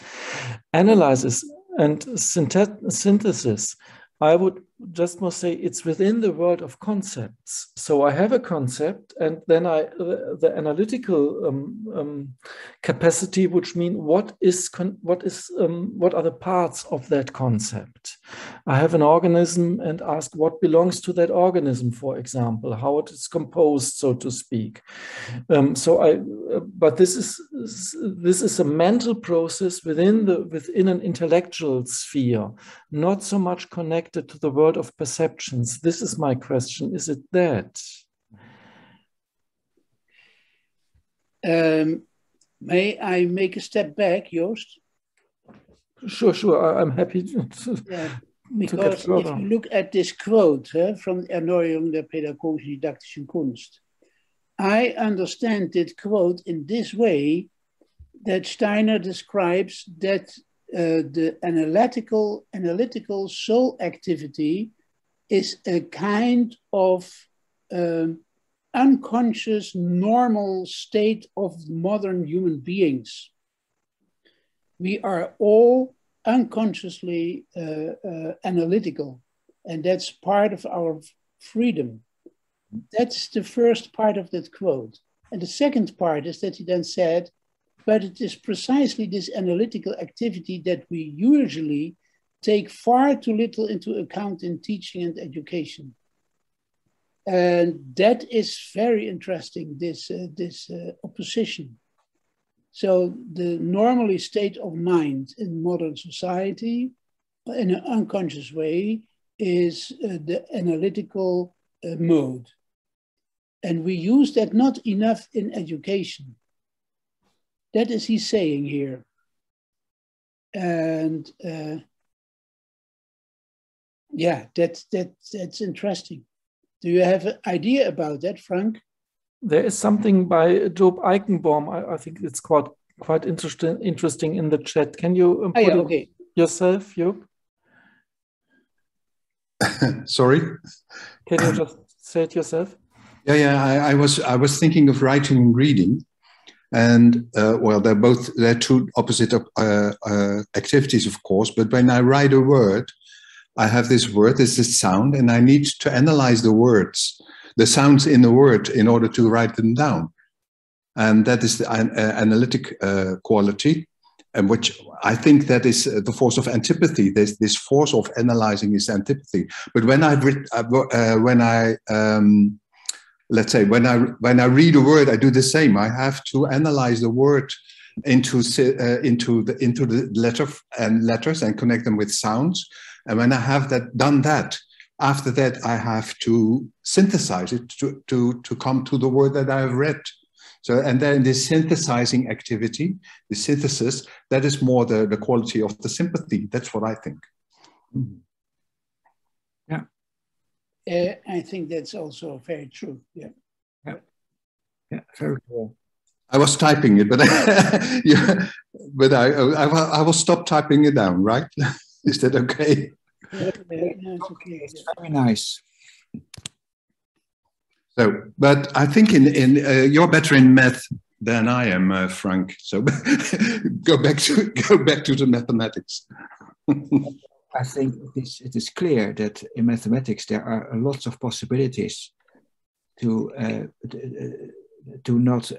Analysis and synthesis, I would just must say it's within the world of concepts. So I have a concept, and then the analytical Capacity which means what are the parts of that concept. I have an organism and ask what belongs to that organism, for example, how it is composed, so to speak. But this is a mental process within an intellectual sphere, not so much connected to the world of perceptions. This is my question. Is it that? May I make a step back, Joost? Sure, I'm happy to, yeah, because to if you look at this quote from Erneuerung der Pädagogischen Didaktischen Kunst, I understand that quote in this way, that Steiner describes that the analytical soul activity is a kind of unconscious, normal state of modern human beings. We are all unconsciously analytical, and that's part of our freedom. That's the first part of that quote. And the second part is that he then said, but it is precisely this analytical activity that we usually take far too little into account in teaching and education. And that is very interesting, this opposition. So the normally state of mind in modern society, in an unconscious way, is the analytical mode. And we use that not enough in education. That is he's saying here. And yeah, that's interesting. Do you have an idea about that, Frank? There is something by Job Eichenbaum. I think it's quite interesting in the chat. Can you put it yourself, Job? Sorry? Can you just say it yourself? Yeah. I was thinking of writing and reading, and well, they're two opposite activities, of course. But when I write a word, I have this word, this is sound, and I need to analyze the words, the sounds in the word, in order to write them down. And that is the analytic quality, and which I think that is the force of antipathy. There's this force of analyzing is antipathy. But when I when I read a word, I do the same. I have to analyze the word into the letters and connect them with sounds. And when I have done that, after that I have to synthesize it to come to the word that I have read. So, and then this synthesizing activity, the synthesis, that is more the quality of the sympathy. That's what I think. Mm-hmm. Yeah. I think that's also very true. Yeah. Yeah. Yeah. Very cool. I was typing it, but yeah, but I will stop typing it down, right? Is that okay? Yeah, it's okay. It's very nice. So, but I think you're better in math than I am, Frank. So go back to the mathematics. I think it is clear that in mathematics there are lots of possibilities to not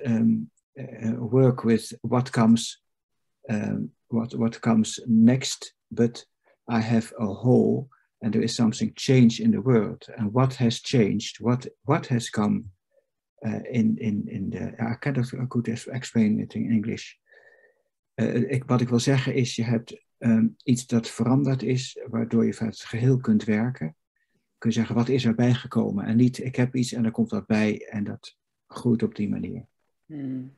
work with what comes next, but I have a whole, and there is something changed in the world. And what has changed? What has come in the? I kind of could explain it in English. Wat ik wil zeggen is, je hebt iets dat veranderd is, waardoor je van het geheel kunt werken. Kun je zeggen, wat is er bijgekomen? En niet, ik heb iets en er komt wat bij en dat groeit op die manier. Hmm.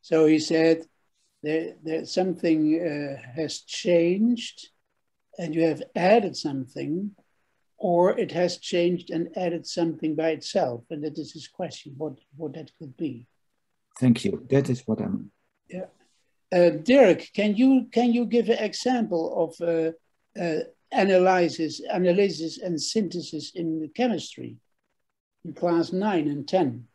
So he said, There something has changed and you have added something, or it has changed and added something by itself. And that is his question, what that could be. Thank you. That is what I'm... Yeah. Dirk, can you give an example of analysis and synthesis in chemistry in class 9 and 10?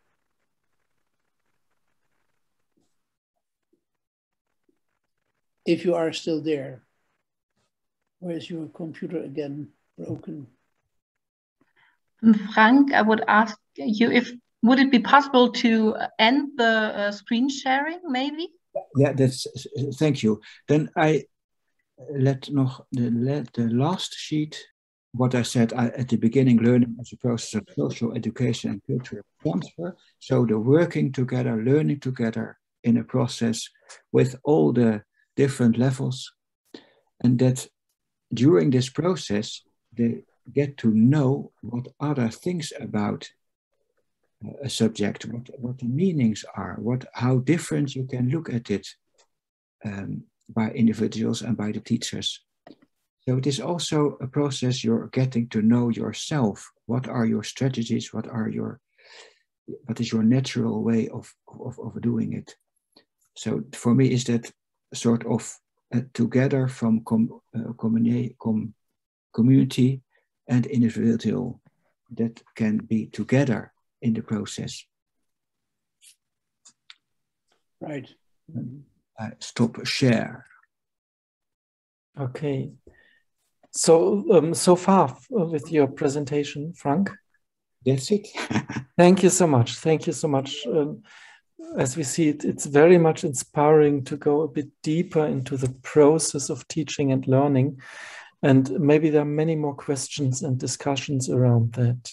If you are still there, where is your computer again broken? Frank, I would ask you if Would it be possible to end the screen sharing, maybe? Yeah, that's, thank you. Then I let the last sheet, what I said at the beginning, learning as a process of social education and cultural transfer. So the working together, learning together in a process with all the different levels. And that during this process, they get to know what other things about a subject, what the meanings are, how different you can look at it by individuals and by the teachers. So it is also a process you're getting to know yourself. What are your strategies? What is your natural way of doing it? So for me, is that sort of together from community and individual that can be together in the process. Right. Stop share. Okay. So, so far with your presentation, Frank. That's it. Thank you so much. Thank you so much. As we see it, it's very much inspiring to go a bit deeper into the process of teaching and learning. And maybe there are many more questions and discussions around that.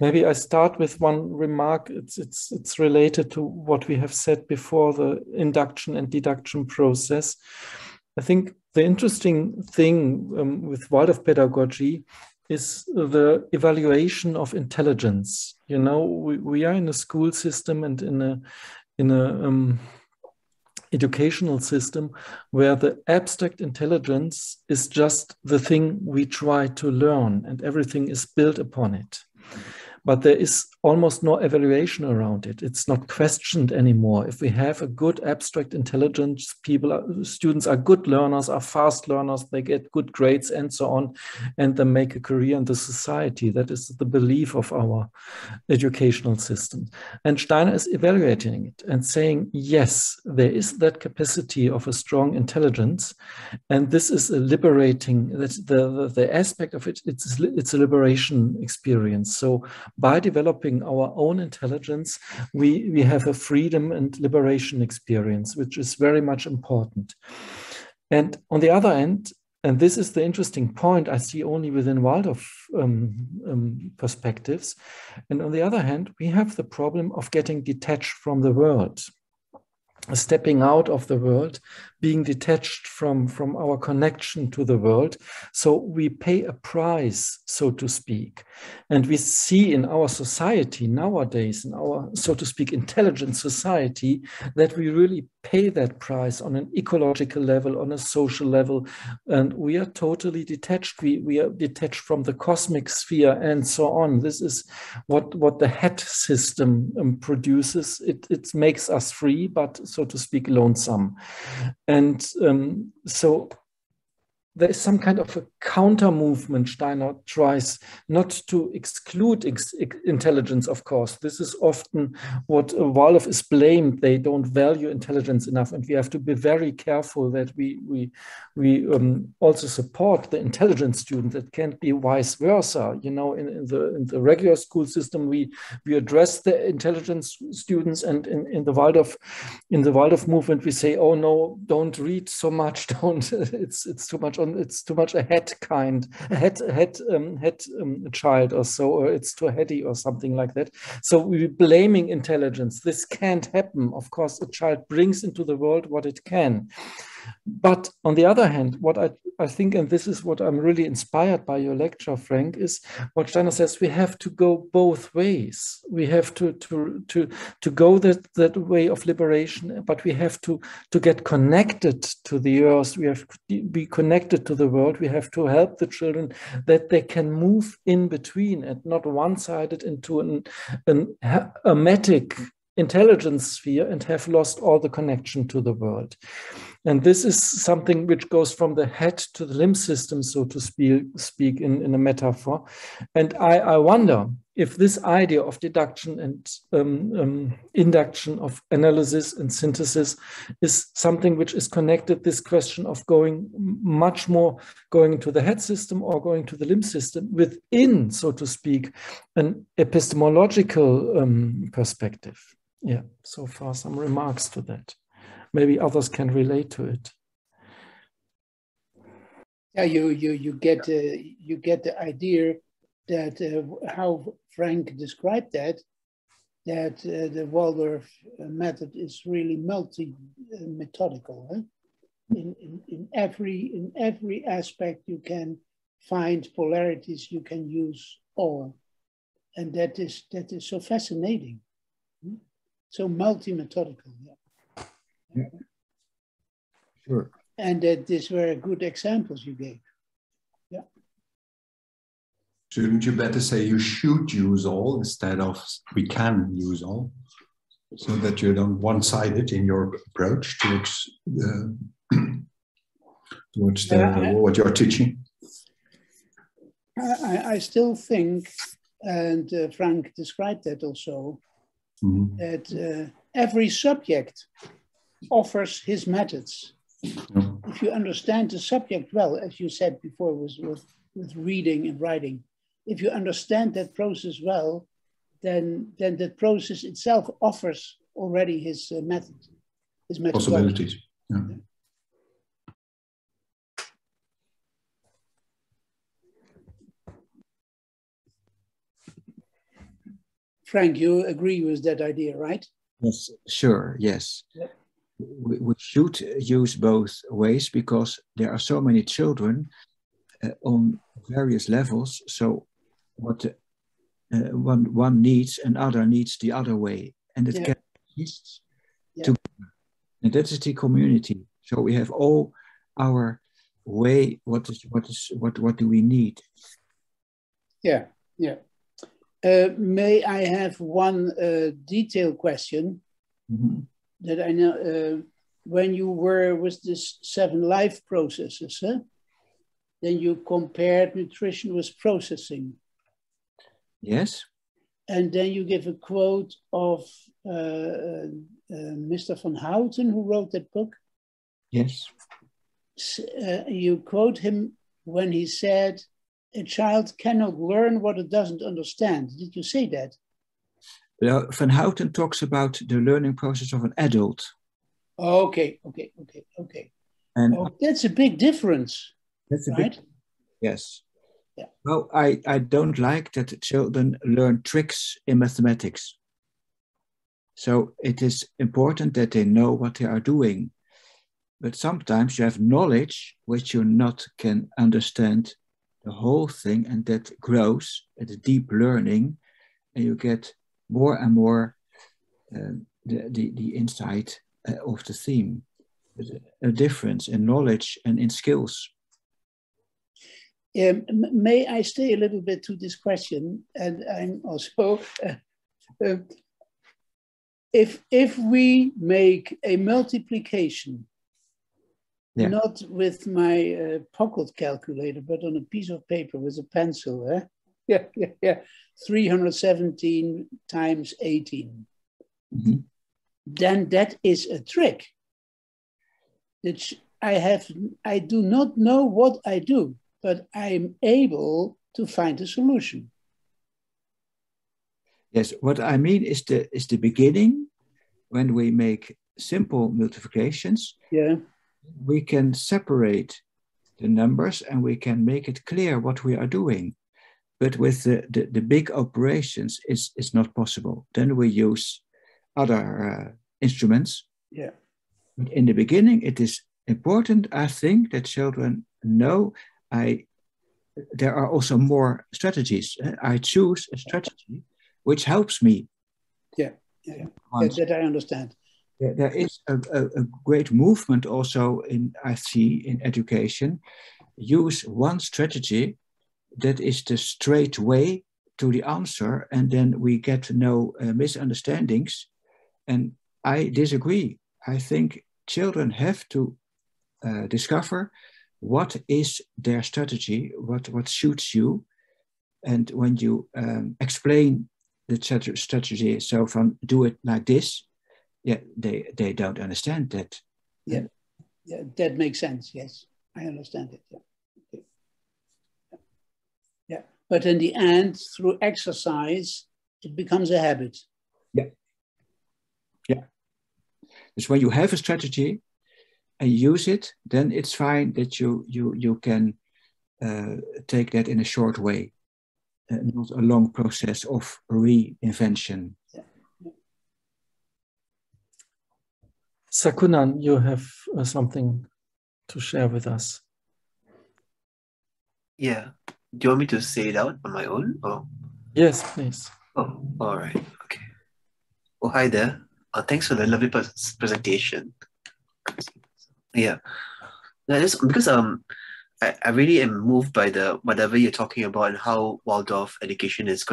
Maybe I start with one remark. It's related to what we have said before, the induction and deduction process. I think the interesting thing with Waldorf pedagogy is the evaluation of intelligence. You know, we are in a school system and in a educational system where the abstract intelligence is just the thing we try to learn, and everything is built upon it. But there is almost no evaluation around it. It's not questioned anymore. If we have a good abstract intelligence, students are good learners, are fast learners, they get good grades and so on, and they make a career in the society. That is the belief of our educational system. And Steiner is evaluating it and saying, yes, there is that capacity of a strong intelligence, and this is a liberating, the aspect of it, it's a liberation experience. So by developing our own intelligence, we have a freedom and liberation experience, which is very much important. And on the other end, and this is the interesting point I see only within Waldorf perspectives, and on the other hand, we have the problem of getting detached from the world, stepping out of the world, being detached from our connection to the world. So we pay a price, so to speak. And we see in our society nowadays, in our, so to speak, intelligent society, that we really pay that price on an ecological level, on a social level. And we are totally detached. We are detached from the cosmic sphere and so on. This is what the HET system produces. It makes us free, but so to speak, lonesome. And so there is some kind of a counter movement. Steiner tries not to exclude intelligence, of course. This is often what Waldorf is blamed. They don't value intelligence enough. And we have to be very careful that we also support the intelligent student. That can't be vice versa. You know, in the regular school system, we address the intelligent students, and in the Waldorf movement, we say, oh no, don't read so much. Don't. It's too much. It's too much a head child or so, or it's too heady or something like that. So we're blaming intelligence. This can't happen. Of course, a child brings into the world what it can. But on the other hand, what I think, and this is what I'm really inspired by your lecture, Frank, is what Steiner says, we have to go both ways. We have to go that way of liberation, but we have to get connected to the earth. We have to be connected to the world. We have to help the children that they can move in between and not one-sided into an hermetic intelligence sphere and have lost all the connection to the world. And this is something which goes from the head to the limb system, so to speak, in a metaphor. And I wonder if this idea of deduction and induction, of analysis and synthesis, is something which is connected, this question of going much more, going to the head system or going to the limb system within, so to speak, an epistemological perspective. Yeah, so far some remarks to that. Maybe others can relate to it. Yeah, you get the idea that how Frank described that the Waldorf method is really multi-methodical. Huh? In every aspect you can find polarities. You can use all, and that is so fascinating. Hmm? So multi-methodical. Yeah. Yeah. Sure. And that these were good examples you gave. Yeah. Shouldn't you better say you should use all instead of we can use all, so that you don't one-sided in your approach towards towards what you're teaching? I still think, and Frank described that also, mm-hmm. that every subject offers his methods. If you understand the subject well, as you said before with reading and writing, if you understand that process well, then that process itself offers already his method, his possibilities. Yeah. Frank, you agree with that idea, right? Yes, sure, yes. Yeah. We should use both ways because there are so many children on various levels. So what one needs, another needs the other way, and it can exist together. And that is the community. So we have all our way. What do we need? Yeah, yeah. May I have one detailed question? Mm-hmm. That I know when you were with this 7 life processes, huh? Then you compared nutrition with processing. Yes. And then you give a quote of Mr. Van Houten, who wrote that book. Yes. You quote him when he said, "A child cannot learn what it doesn't understand." Did you say that? Van Houten talks about the learning process of an adult. Okay, okay, okay, okay. And that's a big difference, that's a right? Big, yes. Yeah. Well, I don't like that children learn tricks in mathematics. So it is important that they know what they are doing. But sometimes you have knowledge which you not can understand the whole thing, and that grows at a deep learning, and you get more and more the insight of the theme, a difference in knowledge and in skills. May I stay a little bit to this question? And I'm also, if we make a multiplication, not with my pocket calculator, but on a piece of paper with a pencil, eh? Yeah, yeah, yeah. 317 times 18. Mm-hmm. Then that is a trick. It's, I do not know what I do, but I'm able to find a solution. Yes, what I mean is the beginning, when we make simple multiplications. Yeah, we can separate the numbers and we can make it clear what we are doing. But with the big operations, it's not possible. Then we use other instruments. Yeah. But in the beginning, it is important, I think, that children know there are also more strategies. I choose a strategy which helps me. Yeah, yeah. That I understand. There is a great movement also in, I see, in education. Use one strategy. That is the straight way to the answer, and then we get no misunderstandings. And I disagree. I think children have to discover what is their strategy, what suits you, And when you explain the strategy, so from do it like this, yeah, they don't understand that. Yeah, yeah, that makes sense. Yes, I understand it. Yeah. Okay. Yeah, but in the end, through exercise, it becomes a habit. Yeah, yeah. It's when you have a strategy and use it, then it's fine that you can take that in a short way, not a long process of reinvention. Yeah. Sakunan, you have something to share with us. Yeah. Do you want me to say it out on my own? Or? Yes, please. Oh, all right. Okay. Oh, hi there. Thanks for the lovely presentation. Yeah. Because I really am moved by the whatever you're talking about and how Waldorf education is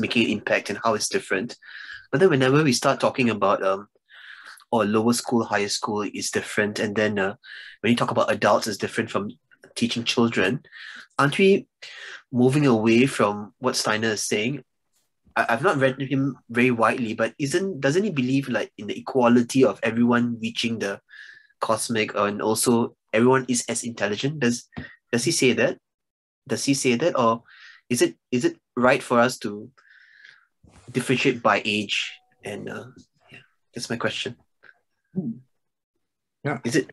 making an impact and how it's different. But then whenever we start talking about or lower school, higher school is different, and then when you talk about adults is different from teaching children, aren't we moving away from what Steiner is saying? I've not read him very widely, but doesn't he believe like in the equality of everyone reaching the cosmic, and also everyone is as intelligent? Does he say that? Does he say that, or is it right for us to differentiate by age? And yeah, that's my question. Yeah, is it?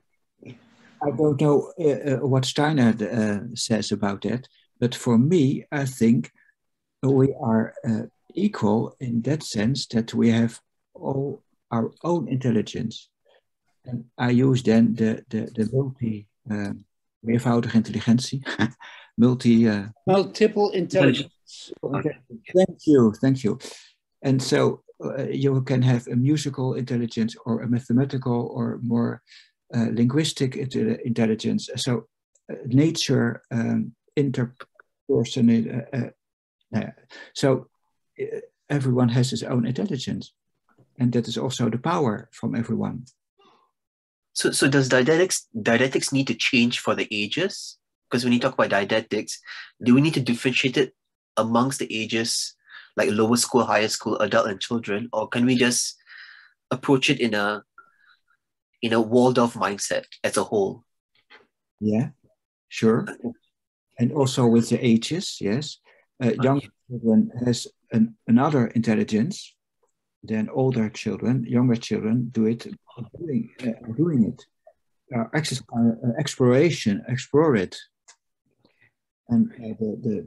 I don't know what Steiner says about that, but for me, I think we are equal in that sense that we have all our own intelligence. And I use then the meervoudige intelligentie, multiple intelligence. Okay. Thank you. And so you can have a musical intelligence or a mathematical or more linguistic intelligence. So nature, interpersonal. So everyone has his own intelligence, and that is also the power from everyone. So does didactics need to change for the ages? Because when you talk about didactics, do we need to differentiate it amongst the ages, like lower school, higher school, adult and children, or can we just approach it in a Waldorf mindset as a whole? Yeah, sure. And also with the ages, yes. Young children has another intelligence than older children. Younger children do it, doing it. Explore it. And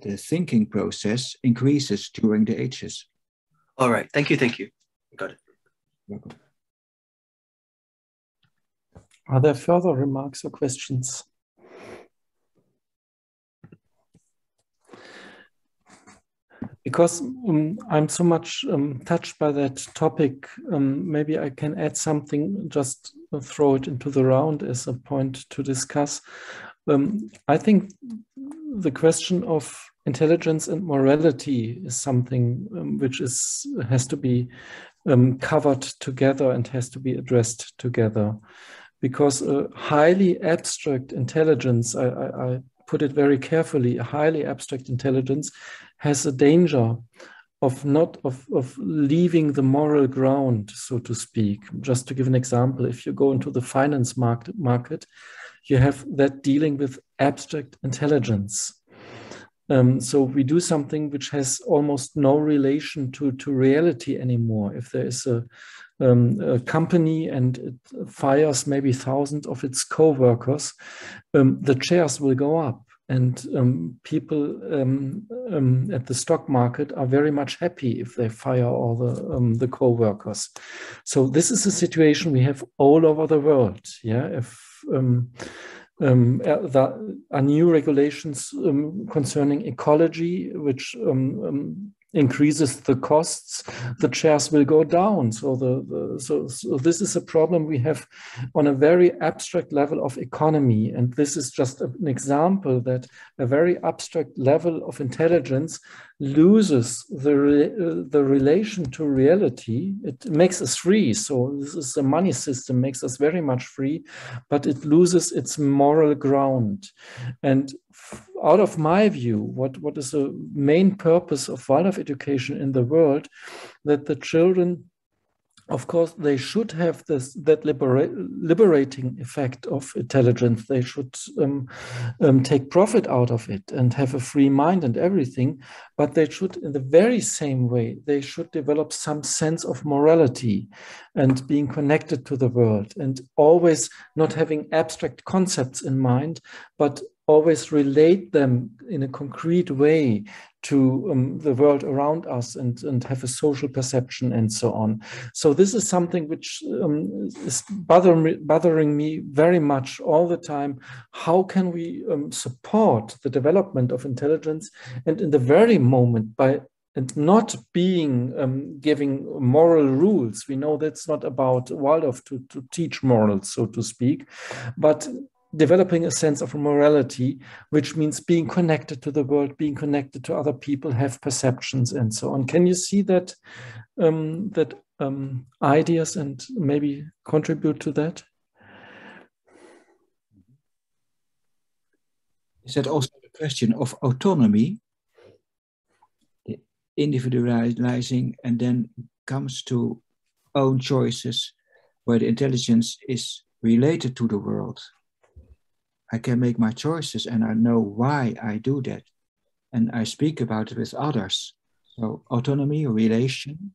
the thinking process increases during the ages. All right, thank you. Got it. Welcome. Are there further remarks or questions? Because I'm so much touched by that topic, maybe I can add something, just throw it into the round as a point to discuss. I think the question of intelligence and morality is something which has to be covered together and has to be addressed together. Because a highly abstract intelligence, I put it very carefully, a highly abstract intelligence has a danger of leaving the moral ground, so to speak. Just to give an example, if you go into the finance market, you have that dealing with abstract intelligence. So we do something which has almost no relation to reality anymore. If there is a company and it fires maybe thousands of its co-workers, the shares will go up. And people at the stock market are very much happy if they fire all the co-workers. So this is a situation we have all over the world. Yeah, if there are new regulations concerning ecology, which increases the costs, the shares will go down. So so this is a problem we have on a very abstract level of economy. And this is just an example that a very abstract level of intelligence loses the relation to reality. It makes us free. So this is the money system, makes us very much free, but it loses its moral ground. And out of my view, what is the main purpose of Waldorf education in the world, that the children, of course, they should have that liberating effect of intelligence. They should take profit out of it and have a free mind and everything, but they should, in the very same way, they should develop some sense of morality and being connected to the world, and always not having abstract concepts in mind, but always relate them in a concrete way to the world around us, and have a social perception and so on. So this is something which is bothering me very much all the time. How can we support the development of intelligence, and in the very moment by and not being giving moral rules? We know that's not about Waldorf to teach morals, so to speak, but developing a sense of morality, which means being connected to the world, being connected to other people, have perceptions and so on. Can you see that, ideas, and maybe contribute to that? Is that also the question of autonomy, the individualizing, and then comes to own choices where the intelligence is related to the world? I can make my choices and I know why I do that. And I speak about it with others. So autonomy, relation.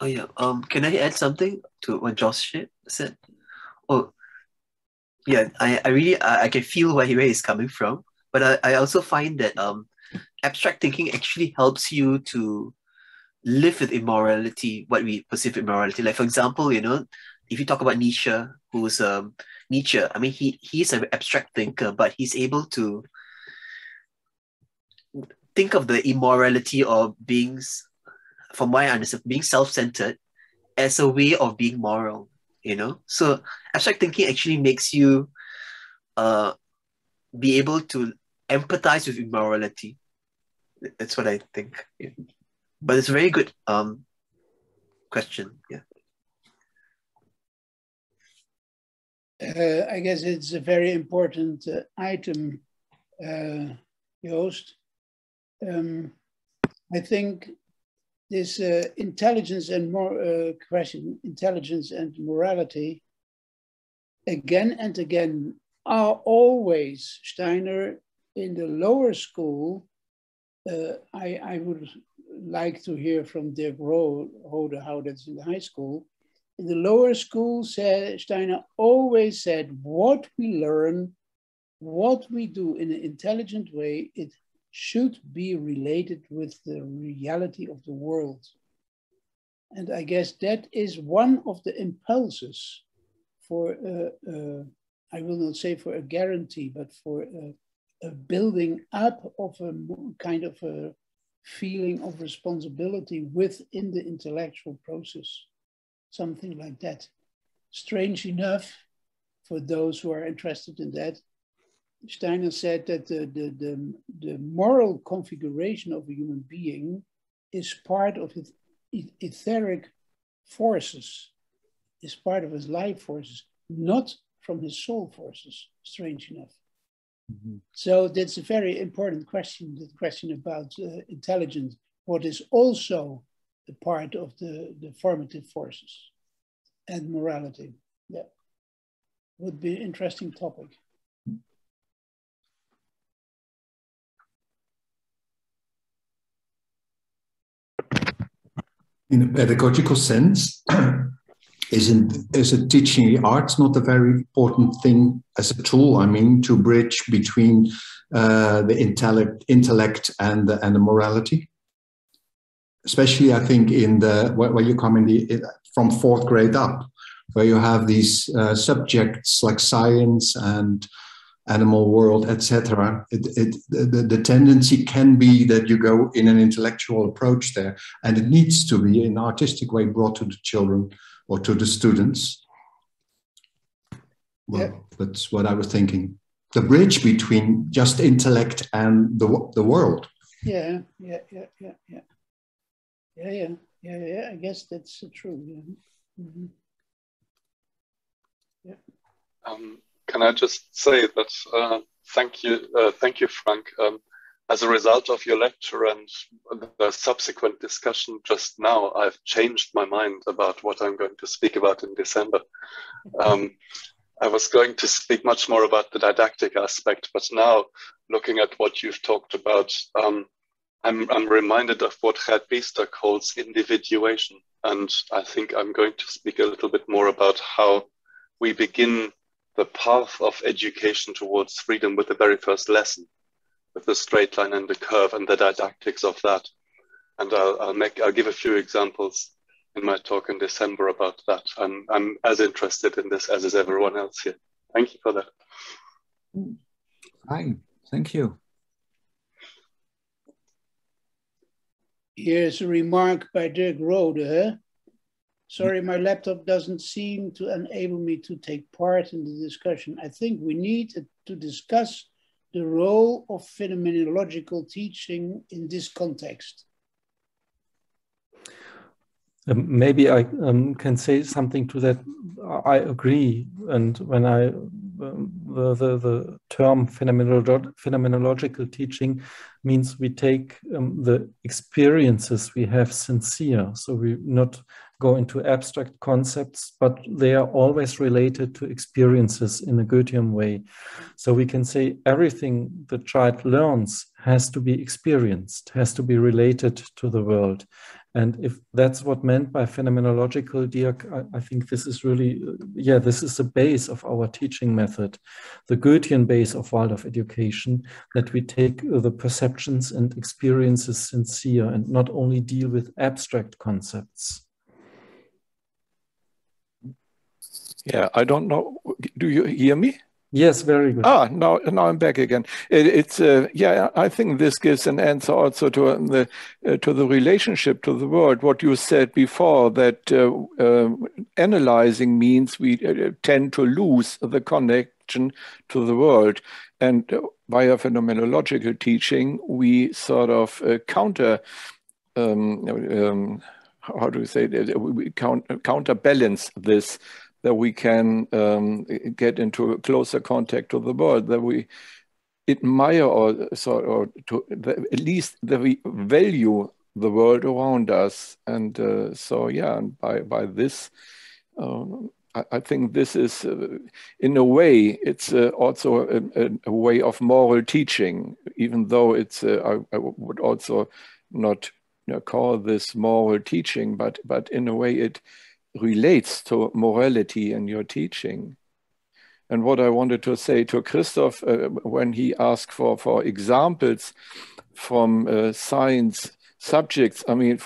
Oh yeah, can I add something to what Josh said? Oh, yeah, I really can feel where he's coming from. But I also find that abstract thinking actually helps you to live with immorality, what we perceive immorality. Like, for example, you know, if you talk about Nietzsche, who's Nietzsche, I mean, he's an abstract thinker, but he's able to think of the immorality of beings, from my understanding, being self-centered as a way of being moral, you know? So abstract thinking actually makes you be able to empathize with immorality. That's what I think. Yeah. But it's a very good question, yeah. I guess it's a very important item, Joost. I think this intelligence and question, intelligence and morality, again and again, are always Steiner in the lower school. I would like to hear from Dirk Rode how that's in the high school. In the lower school, Steiner always said, what we learn, what we do in an intelligent way, it should be related with the reality of the world. And I guess that is one of the impulses for, I will not say for a guarantee, but for a building up of a kind of a feeling of responsibility within the intellectual process, something like that. Strange enough, for those who are interested in that, Steiner said that the moral configuration of a human being is part of his etheric forces, is part of his life forces, not from his soul forces, strange enough. Mm-hmm. So that's a very important question, the question about intelligence, what is also a part of the formative forces, and morality. Yeah, would be an interesting topic. In a pedagogical sense, Isn't teaching arts not a very important thing as a tool? I mean, to bridge between the intellect and the morality, especially I think in the where you come in from fourth grade up, where you have these subjects like science and animal world, etc. The tendency can be that you go in an intellectual approach there, and it needs to be in an artistic way brought to the children or to the students. Well, yeah, that's what I was thinking. The bridge between just intellect and the world. Yeah, yeah, yeah, yeah, yeah, yeah, yeah, Yeah, I guess that's true. Yeah. Mm-hmm. Yeah. Can I just say that thank you, Frank. As a result of your lecture and the subsequent discussion just now, I've changed my mind about what I'm going to speak about in December. I was going to speak much more about the didactic aspect, but now looking at what you've talked about, I'm reminded of what Gert Biesta calls individuation. And I think I'm going to speak a little bit more about how we begin the path of education towards freedom with the very first lesson, with the straight line and the curve and the didactics of that. And I'll give a few examples in my talk in December about that. I'm as interested in this as is everyone else here. Thank you for that. Fine, thank you. Here's a remark by Dirk Rode. Sorry, my laptop doesn't seem to enable me to take part in the discussion. I think we need to discuss the role of phenomenological teaching in this context. Maybe I can say something to that. I agree. And when I, the term phenomenological teaching means we take the experiences we have sincere. So we not go into abstract concepts, but they are always related to experiences in a Goethean way. So we can say everything the child learns has to be experienced, has to be related to the world. And if that's what meant by phenomenological, Dirk, I think this is really, yeah, this is the base of our teaching method, the Goethean base of Waldorf education, that we take the perceptions and experiences sincere and not only deal with abstract concepts. Yeah, I don't know. Do you hear me? Yes, very good. Ah, now I'm back again. Yeah, I think this gives an answer also to the relationship to the world. What you said before, that analyzing means we tend to lose the connection to the world, and via phenomenological teaching, we sort of counter. How do you say it? We counterbalance this. That we can get into a closer contact to the world, that we admire at least that we value the world around us. And so, yeah, and by this, I think this is, in a way, it's also a way of moral teaching, even though it's, I would also not call this moral teaching, but in a way it relates to morality in your teaching. And what I wanted to say to Christoph when he asked for examples from science subjects, I mean,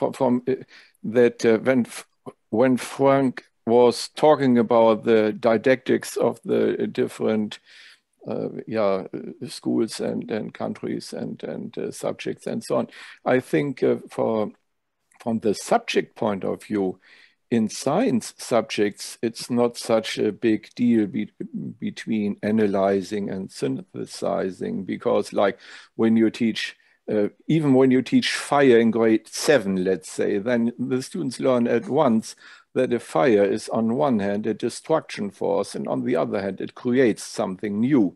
when Frank was talking about the didactics of the different schools and countries and subjects and so on, I think from the subject point of view, in science subjects, it's not such a big deal between analyzing and synthesizing, because like when you teach, even when you teach fire in grade 7, let's say, then the students learn at once that a fire is on one hand a destruction force and on the other hand it creates something new.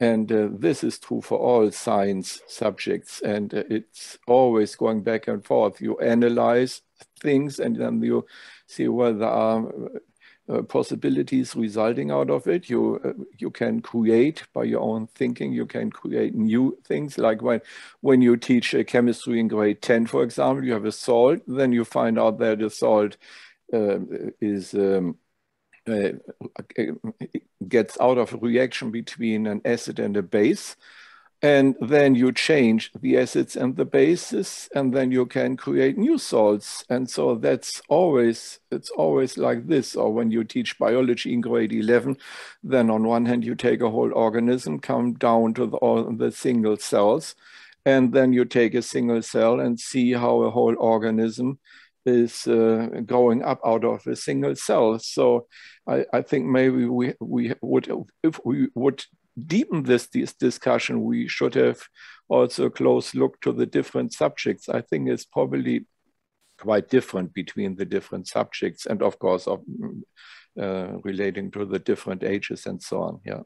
And this is true for all science subjects, and it's always going back and forth. You analyze things and then you see whether there are possibilities resulting out of it. You can create by your own thinking, you can create new things. Like when you teach chemistry in grade 10, for example, you have a salt, then you find out that the salt gets out of a reaction between an acid and a base. And then you change the acids and the bases, and then you can create new salts. And so that's always, it's always like this. Or when you teach biology in grade 11, then on one hand, you take a whole organism, come down to all the single cells, and then you take a single cell and see how a whole organism is growing up out of a single cell. So I think maybe if we would deepen this discussion, we should have also a close look to the different subjects. I think it's probably quite different between the different subjects and of course of, relating to the different ages and so on. Yeah.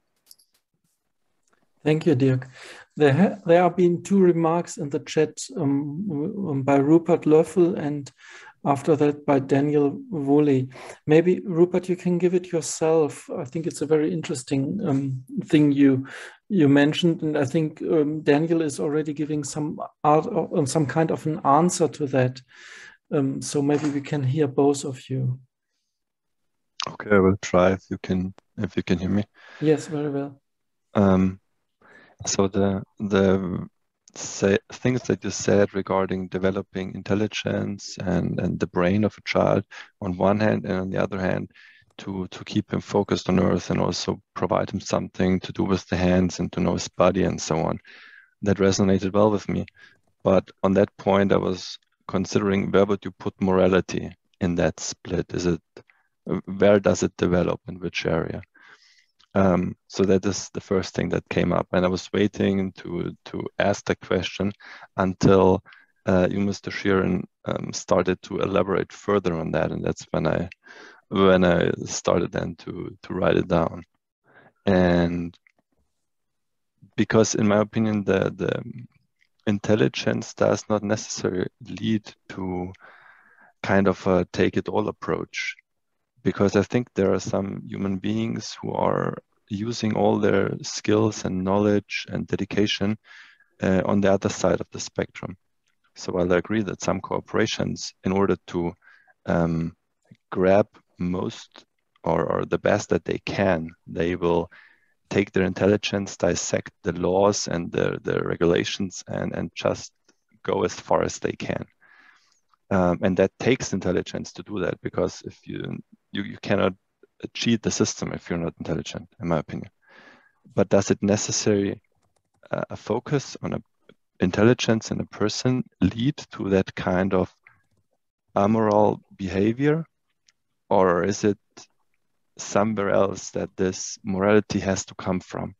Thank you, Dirk. There have been two remarks in the chat by Rupert Löffel and after that by Daniel Woolley. Maybe, Rupert, you can give it yourself. I think it's a very interesting thing you mentioned, and I think Daniel is already giving some kind of an answer to that. So maybe we can hear both of you. Okay, I will try if you can hear me. Yes, very well. So the things that you said regarding developing intelligence and the brain of a child on one hand, and on the other hand, to keep him focused on earth and also provide him something to do with the hands and to know his body and so on. That resonated well with me. But on that point, I was considering where would you put morality in that split? Is it, where does it develop, in which area? So that is the first thing that came up, and I was waiting to ask the question until you, Mr. Sheeran, started to elaborate further on that, and that's when I started then to write it down. And because in my opinion, the intelligence does not necessarily lead to kind of a take-it-all approach. Because I think there are some human beings who are using all their skills and knowledge and dedication on the other side of the spectrum. So while I agree that some corporations, in order to grab most or the best that they can, they will take their intelligence, dissect the laws and the regulations and just go as far as they can. And that takes intelligence to do that, because if you cannot cheat the system if you're not intelligent, in my opinion. But does it necessarily a focus on intelligence in a person lead to that kind of amoral behavior? Or is it somewhere else that this morality has to come from?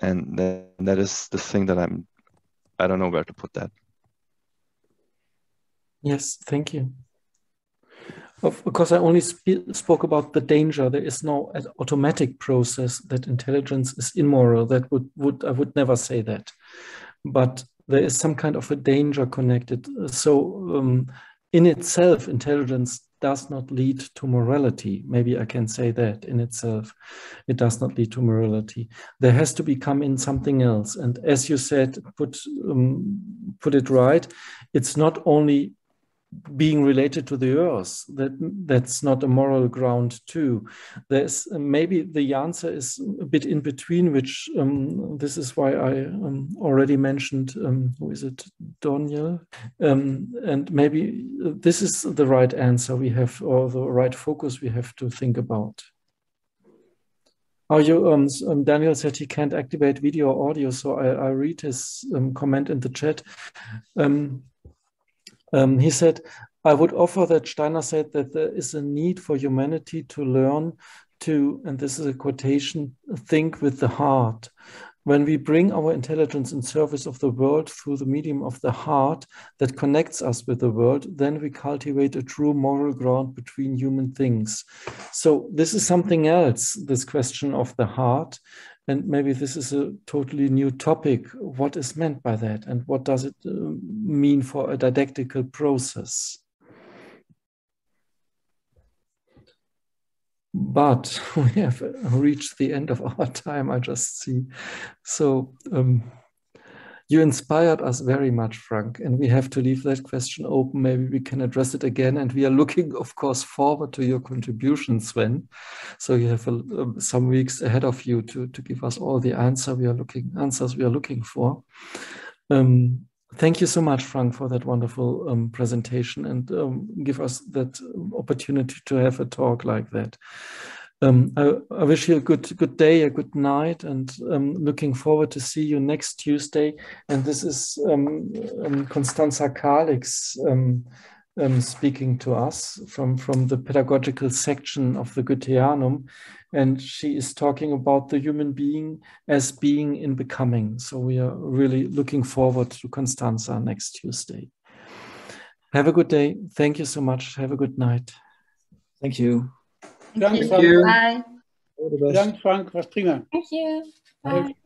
And that is the thing that I don't know where to put that. Yes, thank you. Because I only spoke about the danger. There is no automatic process that intelligence is immoral. That I would never say that. But there is some kind of a danger connected. So in itself, intelligence does not lead to morality. Maybe I can say that in itself. It does not lead to morality. There has to become in something else. And as you said, put it right, it's not only being related to the earth, that's not a moral ground too. There's maybe the answer is a bit in between, which this is why I already mentioned, who is it, Daniel? And maybe this is the right answer we have, or the right focus we have to think about. Daniel said he can't activate video or audio, so I read his comment in the chat. He said, I would offer that Steiner said that there is a need for humanity to learn to, and this is a quotation, think with the heart. When we bring our intelligence in service of the world through the medium of the heart that connects us with the world, then we cultivate a true moral ground between human things. So this is something else, this question of the heart. And maybe this is a totally new topic. What is meant by that? And what does it mean for a didactical process? But we have reached the end of our time, I just see. So you inspired us very much, Frank, and we have to leave that question open. Maybe we can address it again. And we are looking, of course, forward to your contributions, Sven. So you have some weeks ahead of you to give us all the answers we are looking for. Thank you so much, Frank, for that wonderful presentation and give us that opportunity to have a talk like that. I wish you a good day, a good night, and looking forward to see you next Tuesday. And this is Constanza Kalix speaking to us from the pedagogical section of the Goetheanum. And she is talking about the human being as being in becoming. So we are really looking forward to Constanza next Tuesday. Have a good day. Thank you so much. Have a good night. Thank you. Thank you. Bye. All the best. Thank you. Bye.